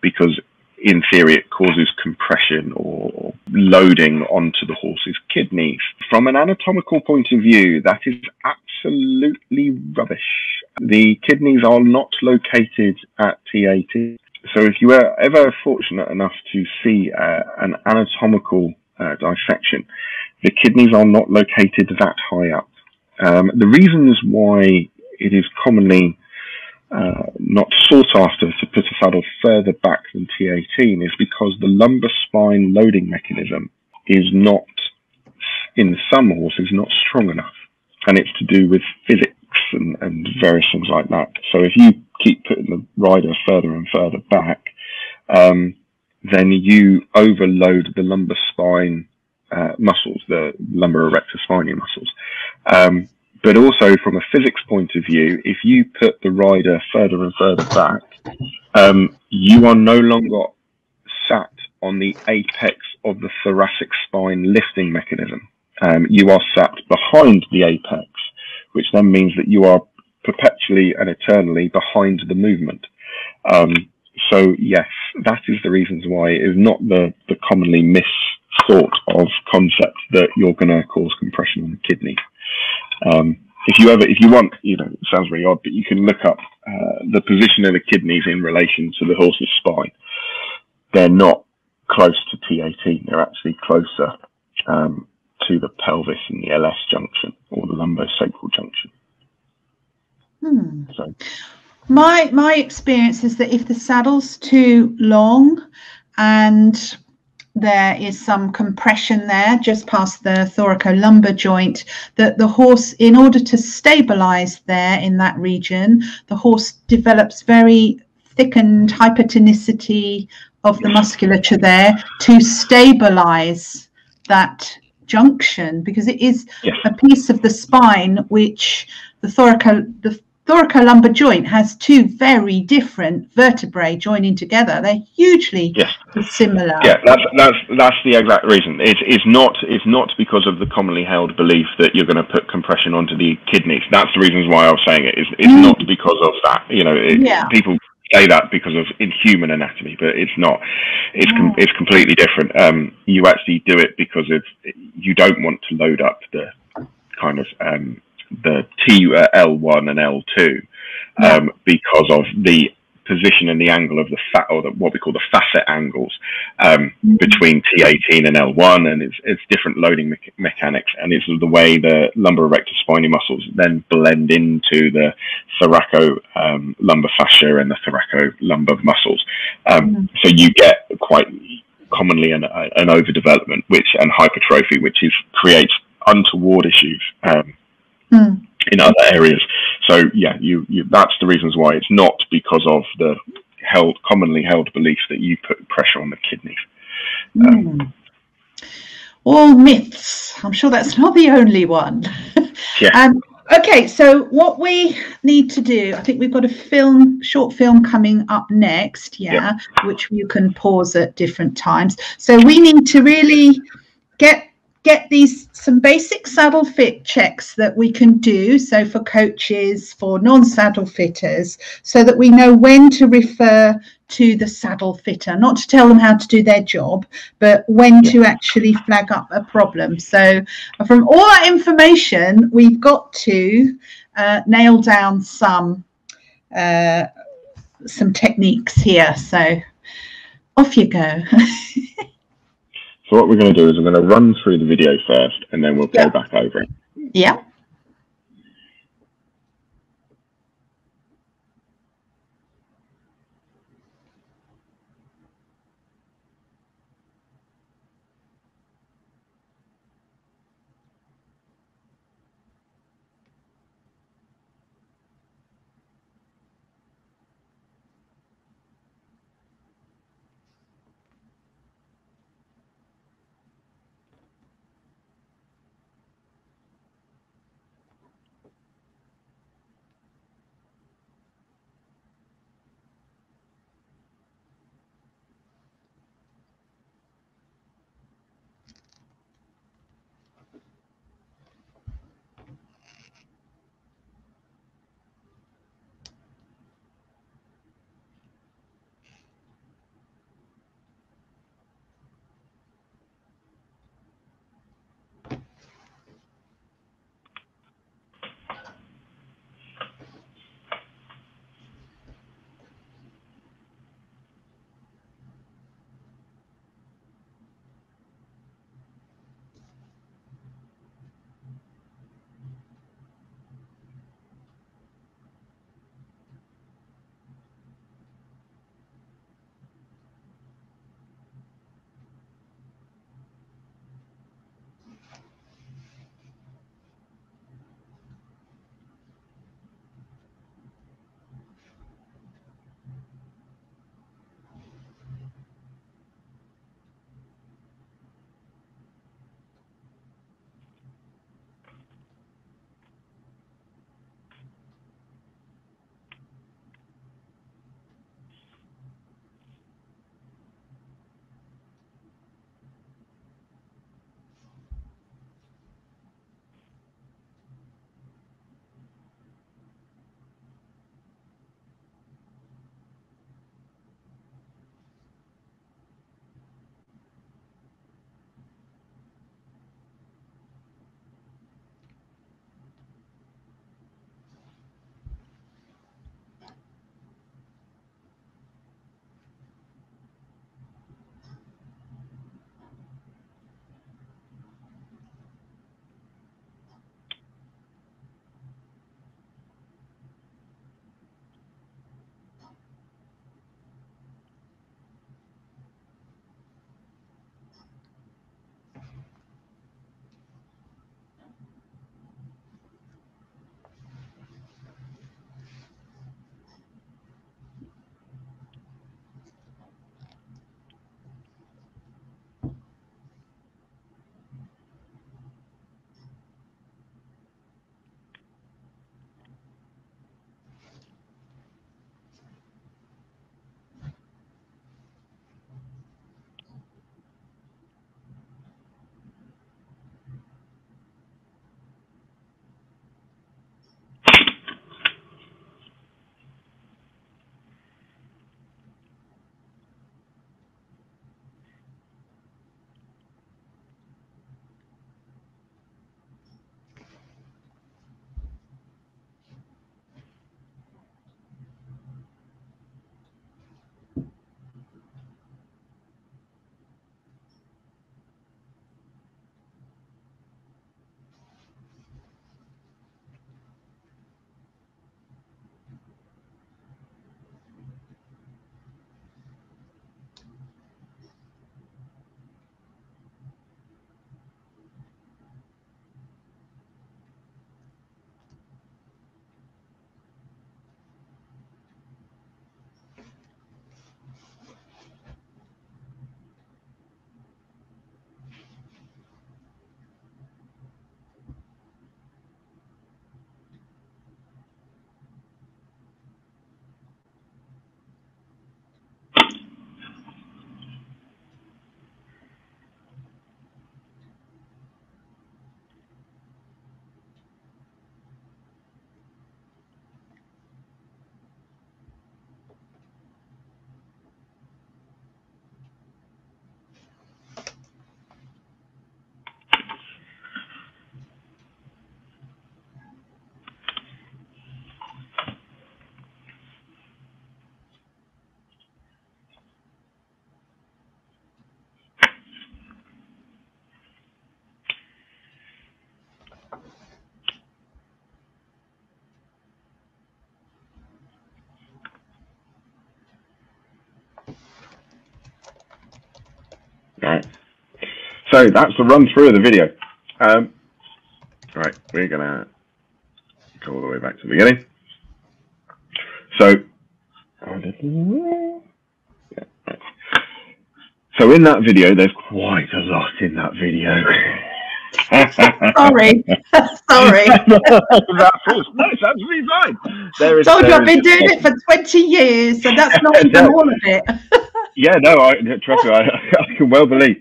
because in theory, it causes compression or loading onto the horse's kidneys. From an anatomical point of view, that is absolutely rubbish. The kidneys are not located at T18. So if you were ever fortunate enough to see an anatomical dissection, the kidneys are not located that high up. The reasons why it is commonly not sought after to put a saddle further back than T18 is because the lumbar spine loading mechanism is not, in some horses, not strong enough. And it's to do with physics and various things like that. So if you keep putting the rider further and further back, then you overload the lumbar spine muscles, the lumbar erector spinae muscles. But also from a physics point of view, if you put the rider further and further back, you are no longer sat on the apex of the thoracic spine lifting mechanism. You are sat behind the apex, which then means that you are perpetually and eternally behind the movement. So yes, that is the reasons why it is not the commonly misthought of concept that you're going to cause compression on the kidney. If you want, you know, it sounds really odd, but you can look up the position of the kidneys in relation to the horse's spine. They're not close to T18, they're actually closer to the pelvis and the LS junction or the lumbosacral junction. So my experience is that if the saddle's too long and there is some compression there just past the thoracolumbar joint, that the horse, in order to stabilize there in that region, the horse develops very thickened hypertonicity of the musculature there to stabilize that junction, because it is a piece of the spine which the thoracolumbar joint has two very different vertebrae joining together. They're hugely similar. Yeah, that's the exact reason. It's not because of the commonly held belief that you're going to put compression onto the kidneys. That's the reasons why I was saying it. It's not because of that. You know, people say that because of inhuman anatomy, but it's not. It's completely different. You actually do it because you don't want to load up the kind of the L1 and L2 because of the position and the angle of the fat, or what we call the facet angles between T18 and L1, and it's different loading mechanics, and it's the way the lumbar erector spinae muscles then blend into the thoraco lumbar fascia and the thoraco lumbar muscles. So you get quite commonly an overdevelopment and hypertrophy, which creates untoward issues in other areas. So yeah, that's the reasons why. It's not because of the commonly held belief that you put pressure on the kidneys. All myths. I'm sure that's not the only one. Okay, so what we need to do, I think we've got a short film coming up next, which you can pause at different times. So we need to really get some basic saddle fit checks that we can do, so for coaches, for non-saddle fitters, so that we know when to refer to the saddle fitter, not to tell them how to do their job, but when to actually flag up a problem. So from all that information, we've got to nail down some techniques here. So off you go. So what we're going to do is we're going to run through the video first, and then we'll go back over it. Yeah. Right. So that's the run through of the video. Right, we're gonna go all the way back to the beginning. So, so in that video, there's quite a lot in that video. Sorry, sorry. No, it's absolutely fine. There is, told you I've been doing it for 20 years, and that's not even all of it. Yeah, no, trust me, I can well believe.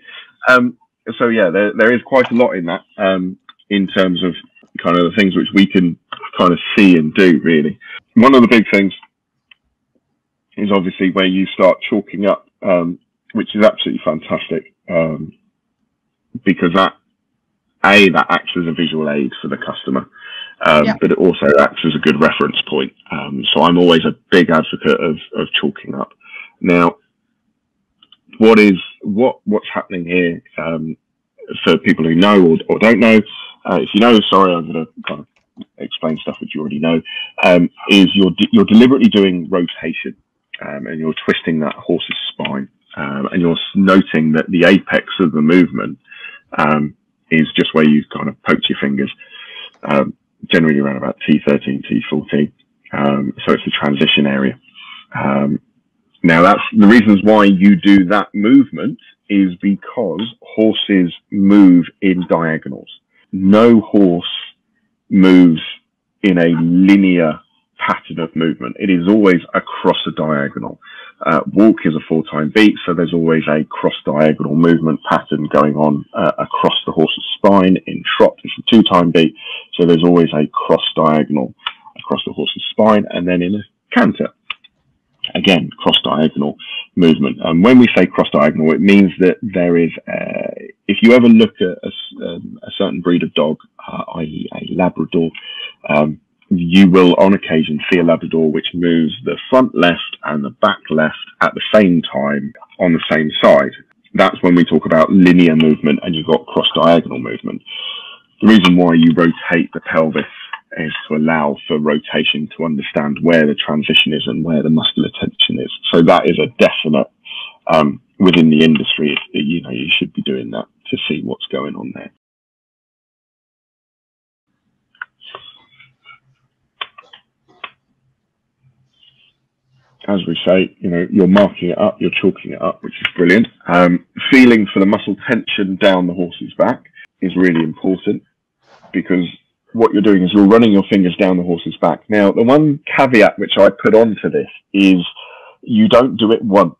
So yeah, there is quite a lot in that, in terms of kind of the things which we can kind of see and do, really. One of the big things is obviously where you start chalking up, which is absolutely fantastic, because that acts as a visual aid for the customer, but it also acts as a good reference point. So I'm always a big advocate of chalking up. Now, what's happening here, for people who know or don't know, if you know, sorry, I'm going to kind of explain stuff which you already know, is you're deliberately doing rotation, and you're twisting that horse's spine, and you're noting that the apex of the movement is just where you kind of poke your fingers, generally around about T13, T14, so it's the transition area. Now, that's the reasons why you do that movement is because horses move in diagonals. No horse moves in a linear pattern of movement. It is always across a diagonal. Walk is a 4-time beat, so there's always a cross-diagonal movement pattern going on across the horse's spine. In trot, it's a 2-time beat, so there's always a cross-diagonal across the horse's spine. And then in a canter, again, cross-diagonal movement. And when we say cross-diagonal, it means that there is, if you ever look at a certain breed of dog, i.e. a Labrador, you will on occasion see a Labrador which moves the front left and the back left at the same time on the same side. That's when we talk about linear movement and you've got cross-diagonal movement. The reason why you rotate the pelvis is to allow for rotation, to understand where the transition is and where the muscular tension is. So that is a definite, within the industry, you know, you should be doing that to see what's going on there. As we say, you know, you're marking it up, you're chalking it up, which is brilliant. Feeling for the muscle tension down the horse's back is really important, because what you're doing is you're running your fingers down the horse's back. Now, the one caveat which I put onto this is you don't do it once,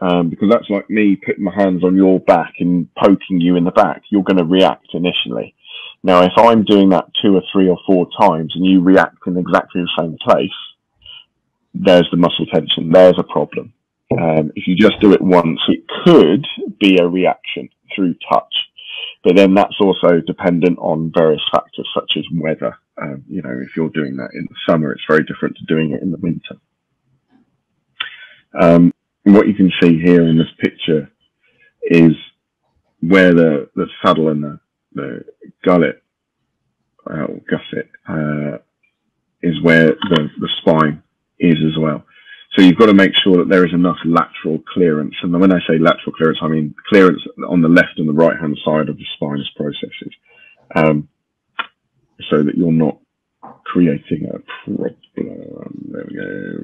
because that's like me putting my hands on your back and poking you in the back. You're going to react initially. Now, if I'm doing that 2 or 3 or 4 times and you react in exactly the same place, there's the muscle tension. There's a problem. If you just do it once, it could be a reaction through touch. But then that's also dependent on various factors such as weather. You know, if you're doing that in the summer, it's very different to doing it in the winter. What you can see here in this picture is where the saddle and the gullet, or gusset, is where the spine is as well. So you've got to make sure that there is enough lateral clearance. And when I say lateral clearance, I mean clearance on the left and the right-hand side of the spinous processes, so that you're not creating a problem. There we go.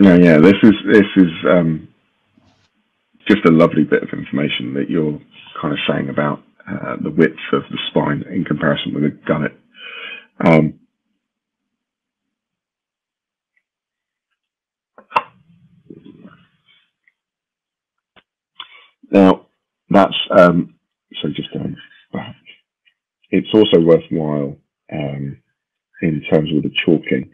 Now, yeah, this is just a lovely bit of information that you're kind of saying about the width of the spine in comparison with a gullet. Now, that's, so just going back, it's also worthwhile in terms of the chalking,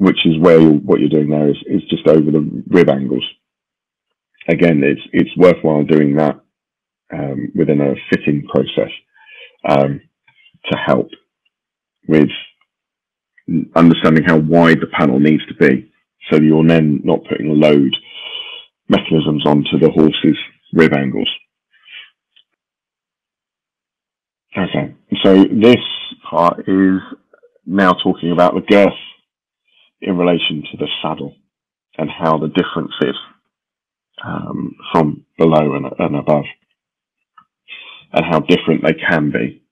which is where what you're doing there is just over the rib angles. Again, it's worthwhile doing that within a fitting process to help with understanding how wide the panel needs to be, so that you're then not putting load mechanisms onto the horse's rib angles. Okay, so this part is now talking about the girth in relation to the saddle and how the difference is from below and above, and how different they can be.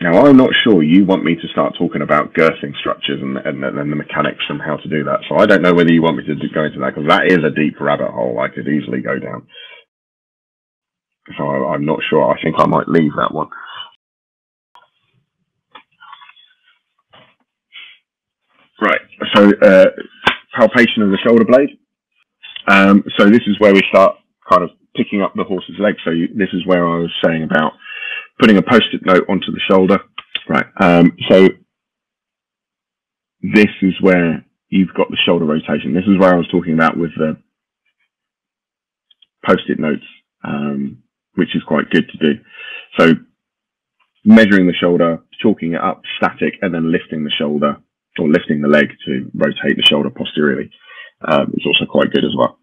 Now, I'm not sure you want me to start talking about girthing structures and the mechanics and how to do that. So I don't know whether you want me to go into that, because that is a deep rabbit hole I could easily go down. So I'm not sure. I think I might leave that one. Right. So palpation of the shoulder blade. So this is where we start kind of picking up the horse's leg. So this is where I was saying about putting a post-it note onto the shoulder. Right. So this is where you've got the shoulder rotation. This is where I was talking about with the post-it notes, which is quite good to do. So measuring the shoulder, chalking it up, static, and then lifting the shoulder or lifting the leg to rotate the shoulder posteriorly. It's also quite good as well.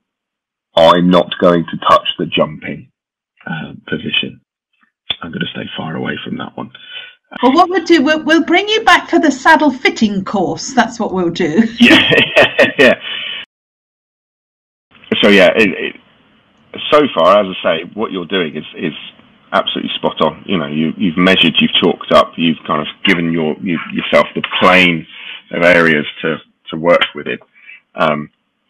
I'm not going to touch the jumping position. I'm going to stay far away from that one. Well, what we'll do, we'll bring you back for the saddle fitting course. That's what we'll do. Yeah. So, yeah, so far, as I say, what you're doing is absolutely spot on. You know, you've measured, you've chalked up, you've kind of given yourself the plane of areas to work within.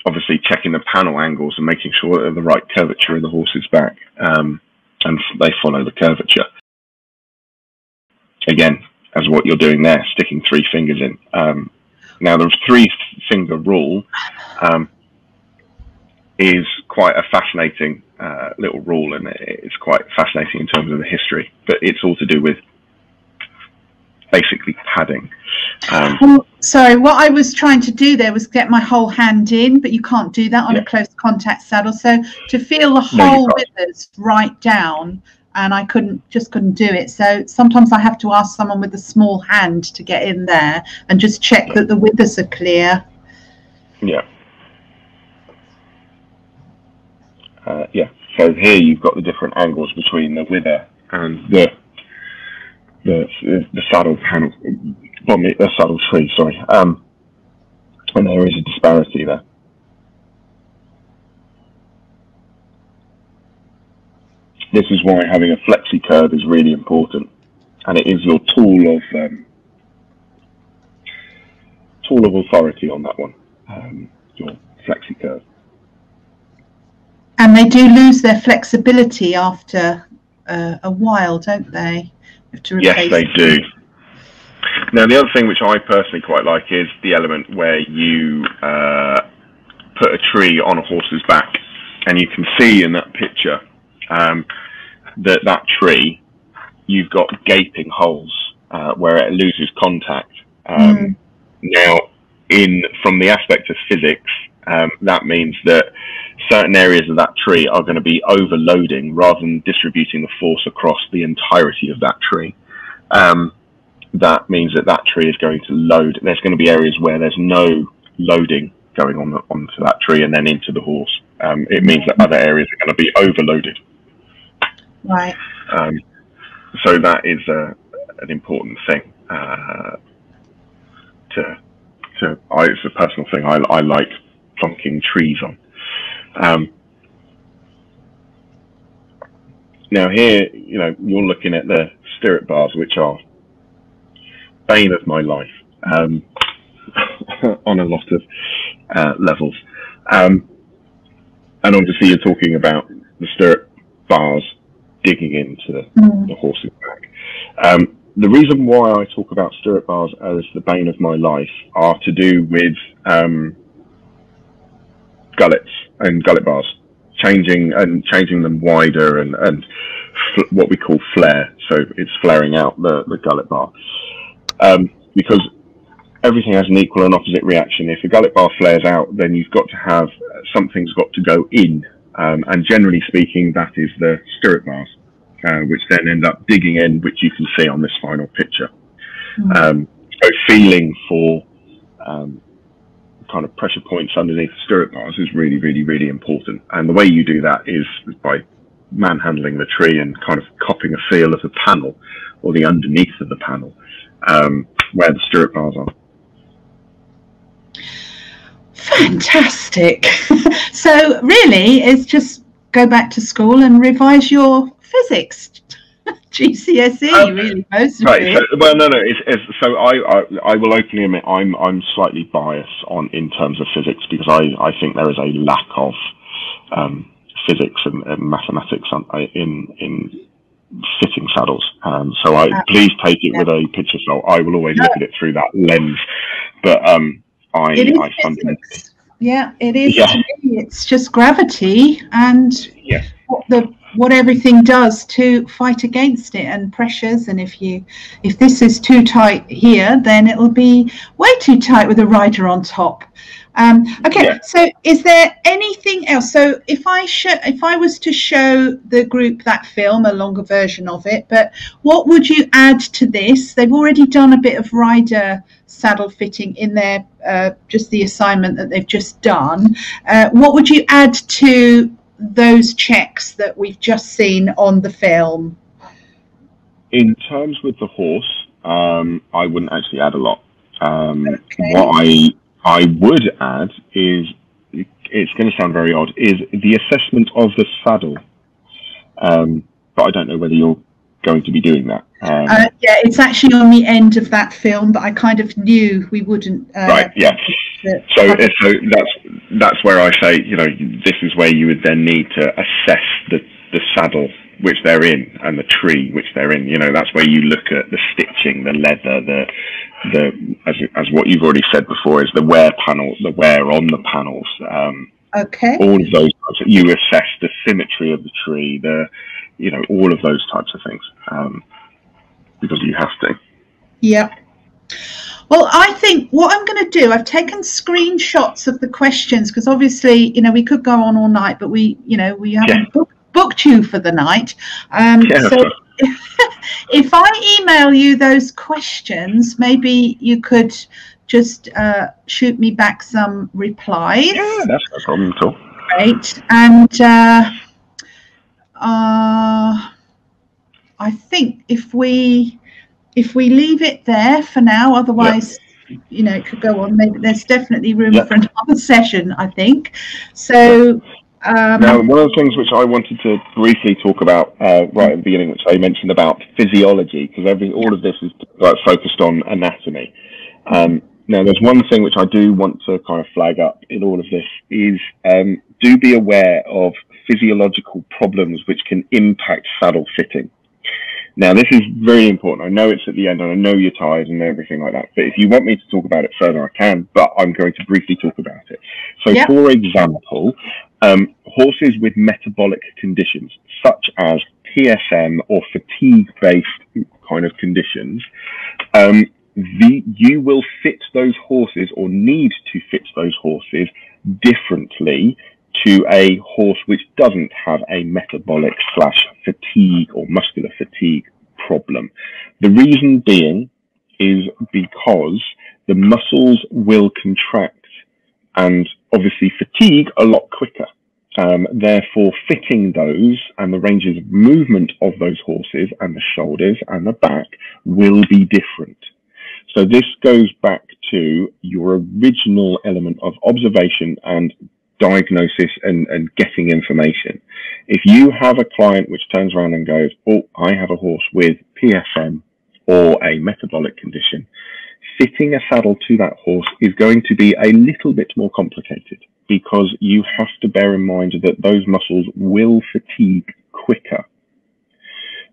Obviously, checking the panel angles and making sure that they're the right curvature in the horse's back, and they follow the curvature. Again, as what you're doing there, sticking three fingers in. Now, the three-finger rule is quite a fascinating little rule, and it's quite fascinating in terms of the history, but it's all to do with basically padding. Sorry, what I was trying to do there was get my whole hand in, but you can't do that on a close contact saddle. So to feel the whole withers right down, and I just couldn't do it. So sometimes I have to ask someone with a small hand to get in there and just check that the withers are clear. Yeah. So here you've got the different angles between the wither and the saddle panel, the saddle tree, sorry, and there is a disparity there. This is why having a flexi curve is really important, and it is your tool of authority on that one, your flexi curve. And they do lose their flexibility after a while, don't they? Yes, they do. Now, the other thing which I personally quite like is the element where you put a tree on a horse's back, and you can see in that picture that tree, you've got gaping holes where it loses contact. Now, from the aspect of physics, that means that certain areas of that tree are going to be overloading rather than distributing the force across the entirety of that tree. That means that tree is going to load. There's going to be areas where there's no loading going on onto that tree and then into the horse. It means that other areas are going to be overloaded. Right. So that is an important thing it's a personal thing. I like plonking trees on. Now here, you know, you're looking at the stirrup bars, which are bane of my life on a lot of levels, and obviously you're talking about the stirrup bars digging into the horse's back. The reason why I talk about stirrup bars as the bane of my life are to do with gullets and gullet bars, changing them wider and what we call flare. So it's flaring out the gullet bar, because everything has an equal and opposite reaction. If the gullet bar flares out, then you've got to have something's got to go in, and generally speaking, that is the stirrup bars, which then end up digging in, which you can see on this final picture. So feeling for kind of pressure points underneath the stirrup bars is really, really, really important. And the way you do that is by manhandling the tree and kind of copping a feel of the panel or the underneath of the panel where the stirrup bars are. Fantastic. So really it's just go back to school and revise your physics. GCSE, really, most of it. So, well, no. So I will openly admit I'm slightly biased in terms of physics, because I think there is a lack of physics and mathematics in sitting saddles. So please take it with a pinch of salt. I will always look at it through that lens. But I fundamentally. Yeah, it is. Yeah. To me, it's just gravity and what everything does to fight against it, and pressures, and if this is too tight here, then it'll be way too tight with a rider on top. So is there anything else? So if I was to show the group that film, a longer version of it, but what would you add to this? They've already done a bit of rider saddle fitting in their just the assignment that they've just done. What would you add to those checks that we've just seen on the film? In terms with the horse, I wouldn't actually add a lot. What I would add is, it's going to sound very odd, is the assessment of the saddle. But I don't know whether you're going to be doing that. It's actually on the end of that film, but I kind of knew we wouldn't. So that's where I say, this is where you would then need to assess the saddle which they're in and the tree which they're in. That's where you look at the stitching, the leather, the as what you've already said before is the wear panel, the wear on the panels. All of those types. You assess the symmetry of the tree, all of those types of things, because you have to. Yeah. Well, I think what I'm going to do, I've taken screenshots of the questions, because obviously, we could go on all night, but we haven't booked you for the night. So if I email you those questions, maybe you could just shoot me back some replies. Yeah, that's no problem at all. Great. And I think if we leave it there for now, otherwise, it could go on. Maybe there's definitely room for another session, I think. So now, one of the things which I wanted to briefly talk about right at the beginning, which I mentioned about physiology, because all of this is focused on anatomy. Now, there's one thing which I do want to kind of flag up in all of this is do be aware of physiological problems which can impact saddle fitting. Now, this is very important. I know it's at the end, and I know you're tired and everything like that. But if you want me to talk about it further, I can, but I'm going to briefly talk about it. So, for example, horses with metabolic conditions, such as PSM or fatigue-based kind of conditions, you will fit those horses, or need to fit those horses, differently to a horse which doesn't have a metabolic / fatigue or muscular fatigue problem. The reason being is because the muscles will contract and obviously fatigue a lot quicker. Therefore, fitting those and the ranges of movement of those horses and the shoulders and the back will be different. So this goes back to your original element of observation and diagnosis and getting information. If you have a client which turns around and goes, oh, I have a horse with PSM or a metabolic condition, fitting a saddle to that horse is going to be a little bit more complicated, because you have to bear in mind that those muscles will fatigue quicker.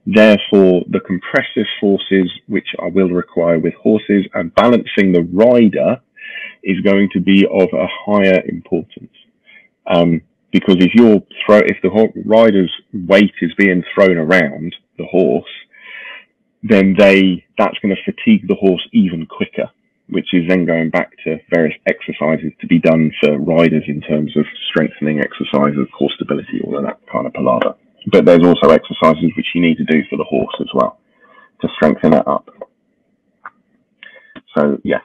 Therefore, the compressive forces which I will require with horses and balancing the rider is going to be of a higher importance. Because if the rider's weight is being thrown around the horse, then that's going to fatigue the horse even quicker, which is then going back to various exercises to be done for riders in terms of strengthening exercises, core stability, all of that kind of palaver. But there's also exercises which you need to do for the horse as well to strengthen it up. So, yes,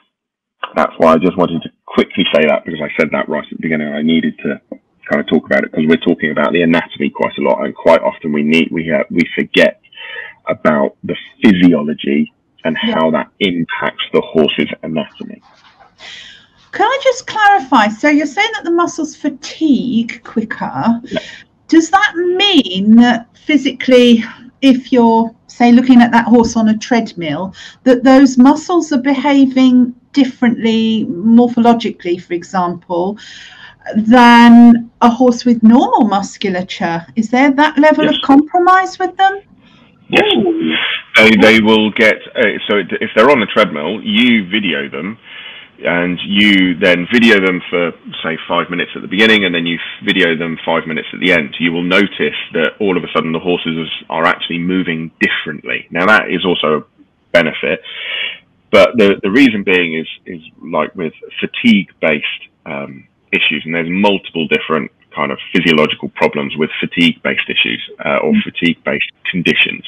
that's why I just wanted to quickly say that, because I said that right at the beginning. I needed to kind of talk about it, because we're talking about the anatomy quite a lot, and quite often we forget about the physiology and how that impacts the horse's anatomy. Can I just clarify? So you're saying that the muscles fatigue quicker. Yeah. Does that mean that physically, if you're, say, looking at that horse on a treadmill, that those muscles are behaving differently morphologically, for example, than a horse with normal musculature? Is there that level of compromise with them? Yes. They will get, so if they're on a treadmill, you video them, and you then video them for, say, 5 minutes at the beginning, and then you video them 5 minutes at the end. You will notice that all of a sudden the horses are actually moving differently. Now, that is also a benefit, but the reason being is like with fatigue-based issues, and there's multiple different kind of physiological problems with fatigue-based issues or fatigue-based conditions.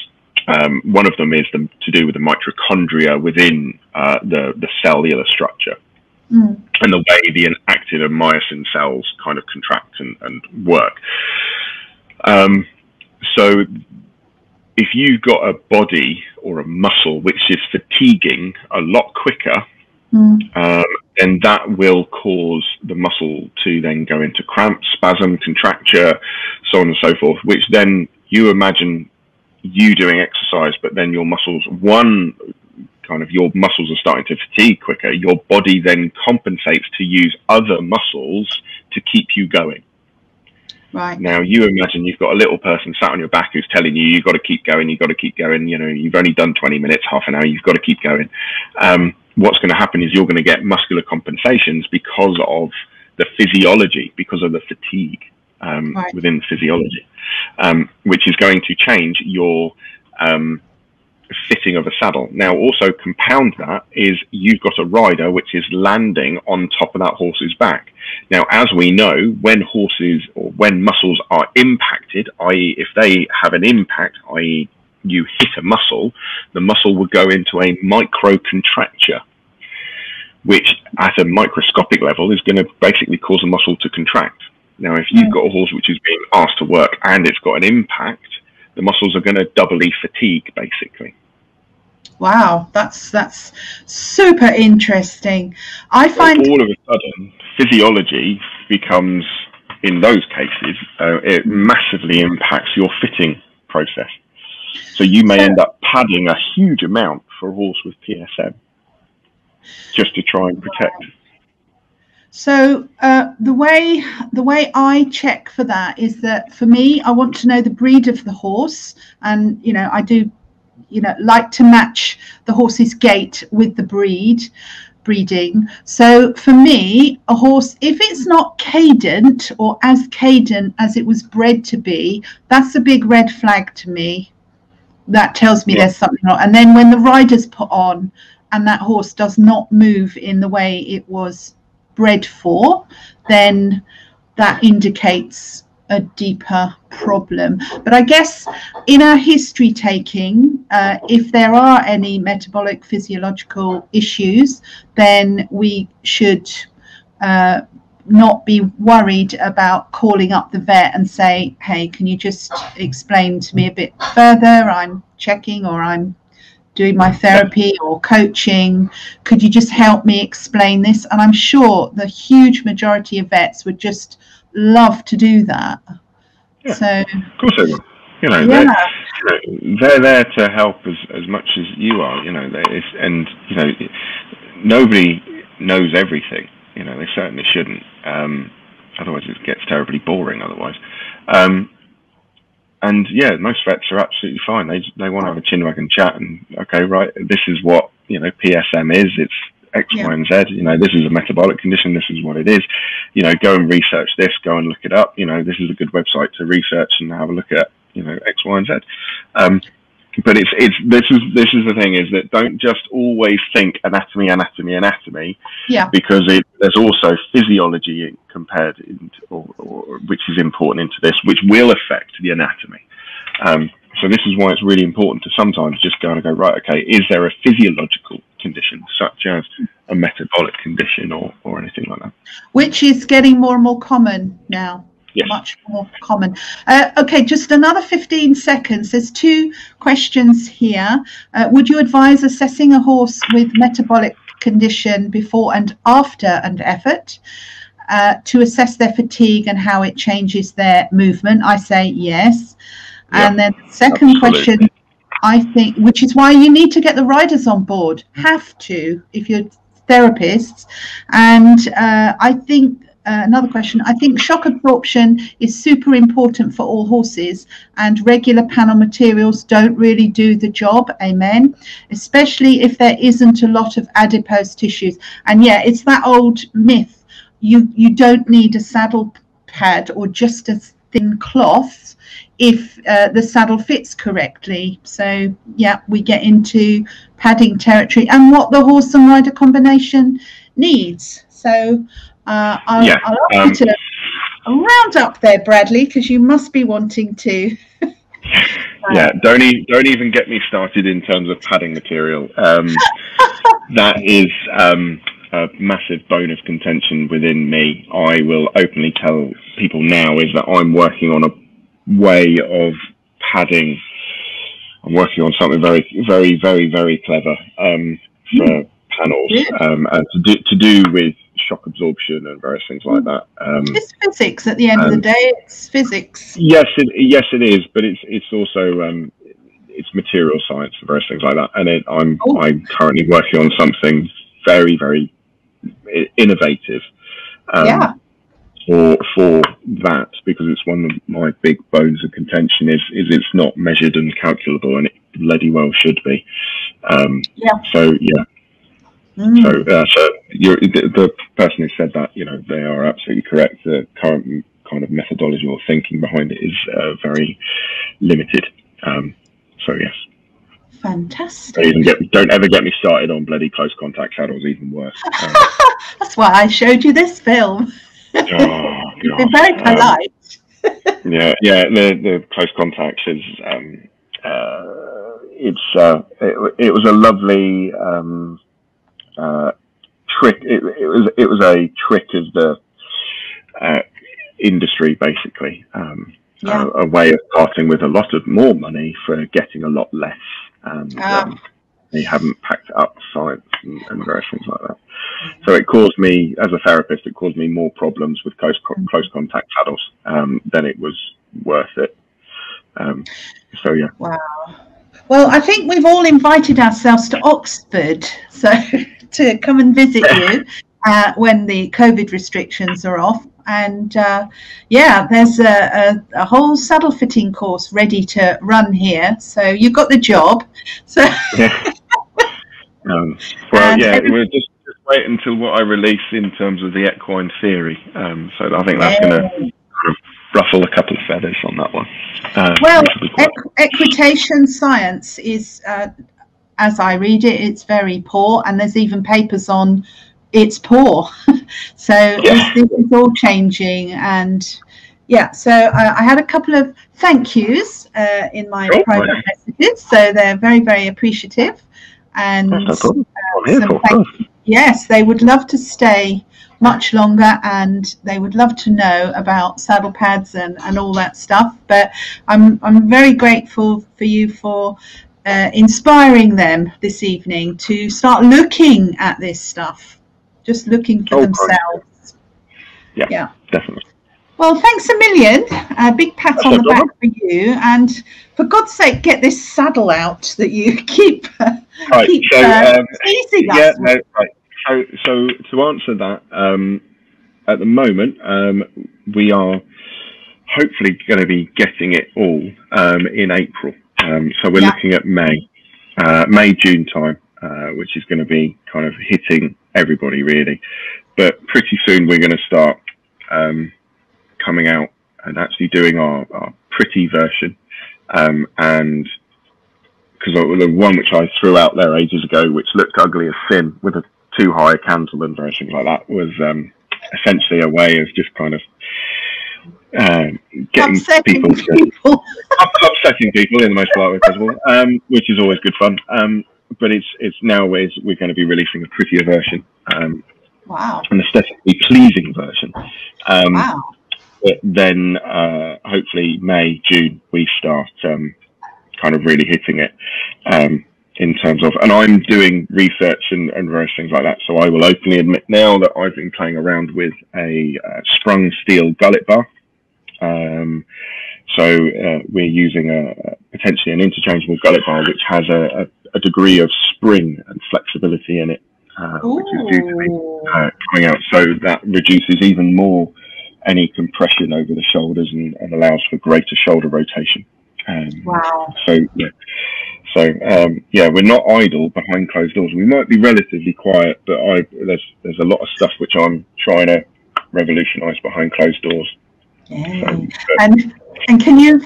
One of them is to do with the mitochondria within the cellular structure and the way the actin and myosin cells kind of contract and work. So if you've got a body or a muscle which is fatiguing a lot quicker, then that will cause the muscle to then go into cramp, spasm, contracture, so on and so forth, which then you imagine you doing exercise, but then your muscles, your muscles are starting to fatigue quicker. Your body then compensates to use other muscles to keep you going. Right. Now, you imagine you've got a little person sat on your back who's telling you, you've got to keep going, you've got to keep going. You know, you've only done 20 minutes, half an hour, you've got to keep going. What's going to happen is you're going to get muscular compensations because of the physiology, because of the fatigue. Within physiology, which is going to change your fitting of a saddle. Now, also compound that is you've got a rider which is landing on top of that horse's back. Now, as we know, when horses or when muscles are impacted, i.e. if they have an impact, i.e. you hit a muscle, the muscle will go into a microcontracture, which at a microscopic level is going to basically cause a muscle to contract. Now, if you've got a horse which is being asked to work and it's got an impact, the muscles are going to doubly fatigue, basically. Wow, that's super interesting. I find all of a sudden physiology becomes, in those cases, it massively impacts your fitting process. So you may end up padding a huge amount for a horse with PSM just to try and protect. So the way I check for that is that, for me, I want to know the breed of the horse, and I do, like to match the horse's gait with the breeding. So for me, a horse, if it's not cadent or as cadent as it was bred to be, that's a big red flag to me. That tells me there's something wrong. And then when the rider's put on and that horse does not move in the way it was bred for, then that indicates a deeper problem. But I guess in our history taking, if there are any metabolic physiological issues, then we should not be worried about calling up the vet and say, hey, can you just explain to me a bit further? I'm checking, or I'm doing my therapy or coaching, could you just help me explain this? And I'm sure the huge majority of vets would just love to do that. Yeah, so, of course they will. They're there to help as much as you are. Nobody knows everything. They certainly shouldn't. Otherwise, it gets terribly boring. Otherwise. And yeah, most vets are absolutely fine. They want to have a chinwag chat and, okay, right, this is what, PSM is. It's X, Y, and Z. This is a metabolic condition. This is what it is. Go and research this. Go and look it up. This is a good website to research and have a look at, X, Y, and Z. But this is the thing, is that don't just always think anatomy, because there's also physiology compared into, or which is important into this, which will affect the anatomy. So this is why it's really important to sometimes just go, right, okay, is there a physiological condition such as a metabolic condition or anything like that? Which is getting more and more common now. yes. Much more common. Okay, just another 15 seconds. There's two questions here. Would you advise assessing a horse with metabolic condition before and after an effort to assess their fatigue and how it changes their movement? I say yes. Yeah, and then the second question, I think, which is why you need to get the riders on board, have to, if you're therapists. And I think another question, I think shock absorption is super important for all horses, and regular panel materials don't really do the job, amen, especially if there isn't a lot of adipose tissues. And yeah, it's that old myth, you don't need a saddle pad or just a thin cloth if the saddle fits correctly. So yeah, we get into padding territory and what the horse and rider combination needs. So I'll ask you to round up there, Bradley, because you must be wanting to. Yeah, don't even get me started in terms of padding material. That is a massive bone of contention within me. I will openly tell people now is that I'm working on a way of padding. I'm working on something very, very, very, very clever for panels, and to do with shock absorption and various things like that. It's physics at the end of the day. It's physics. Yes, it is, but it's also it's material science and various things like that. And I'm currently working on something very, very innovative for that, because it's one of my big bones of contention is it's not measured and calculable, and it bloody well should be. So yeah. So the person who said that, you know, they are absolutely correct. The current kind of methodology or thinking behind it is very limited. So yes, fantastic. Don't ever get me started on bloody close contact saddles. Even worse. That's why I showed you this film. They're very polite. Yeah. The close contacts is it was a lovely. Trick. It was a trick of the industry, basically, a way of starting with a lot of more money for getting a lot less. They haven't packed up science and various things like that. So it caused me, as a therapist, it caused me more problems with close contact saddles than it was worth it. So yeah. Wow. Well, I think we've all invited ourselves to Oxford, so to come and visit you when the COVID restrictions are off. And yeah, there's a whole saddle fitting course ready to run here. So you've got the job. So well, yeah, we'll just wait until what I release in terms of the equine theory. So I think that's going to ruffle a couple of feathers on that one. Well, equitation science is, as I read it, it's very poor, and there's even papers on it's poor. So it's all changing, and yeah, so I had a couple of thank yous in my private messages, so they're very, very appreciative, and yes, they would love to stay much longer, and they would love to know about saddle pads and all that stuff. But I'm very grateful for you for inspiring them this evening to start looking at this stuff, just looking for themselves. Yeah, definitely. Well, thanks a million. A big pat on the back for you, and for God's sake, get this saddle out that you keep teasing us with. So to answer that, at the moment, we are hopefully going to be getting it all in April. So we're looking at May, June time, which is going to be kind of hitting everybody really. But pretty soon we're going to start coming out and actually doing our pretty version. Because the one which I threw out there ages ago, which looked ugly as sin with a too high a cantle and various things like that, was essentially a way of just kind of getting people. Upsetting people in the most polite way possible, which is always good fun. But it's now we're going to be releasing a prettier version, an aesthetically pleasing version, But then hopefully May, June, we start kind of really hitting it in terms of, and I'm doing research and various things like that. So I will openly admit now that I've been playing around with a sprung steel gullet bar. So we're using potentially an interchangeable gullet bar, which has a degree of spring and flexibility in it, which is due to be coming out. So that reduces even more any compression over the shoulders and allows for greater shoulder rotation. Wow. So, yeah. So, yeah, we're not idle behind closed doors. We might be relatively quiet, but there's a lot of stuff which I'm trying to revolutionise behind closed doors. Yeah. So, and can you,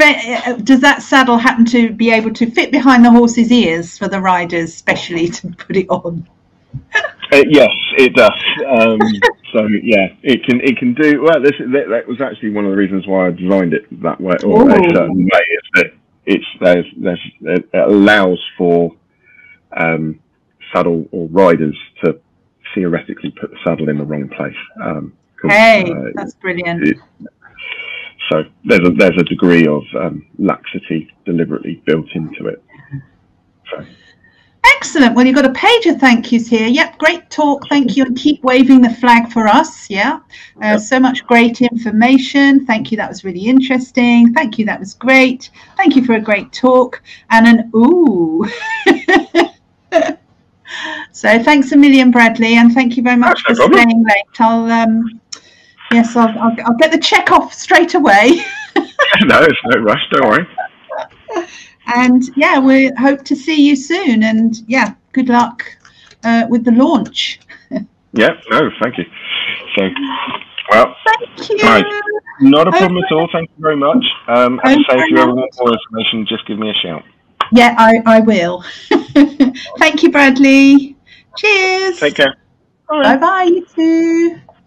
does that saddle happen to be able to fit behind the horse's ears for the riders, especially to put it on? Yes, it does. So yeah, it can do well. That was actually one of the reasons why I designed it that way, or a certain way, is that it allows for saddle or riders to theoretically put the saddle in the wrong place. Hey, that's brilliant. So there's a degree of laxity deliberately built into it. So. Excellent. Well, you've got a page of thank yous here. Yep, great talk. Thank you, and keep waving the flag for us. Yeah, so much great information. Thank you. That was really interesting. Thank you. That was great. Thank you for a great talk and an ooh. So thanks a million, Bradley, and thank you very much for staying late. I'll get the check off straight away. No, it's no rush. Don't worry. And yeah, we hope to see you soon, and yeah, good luck with the launch. Yeah, no, thank you. So, well, thank you. Right. Not a problem at all. Thank you very much. And say if you ever want more information, just give me a shout. Yeah, I will. Thank you, Bradley. Cheers. Take care. Bye bye, you two.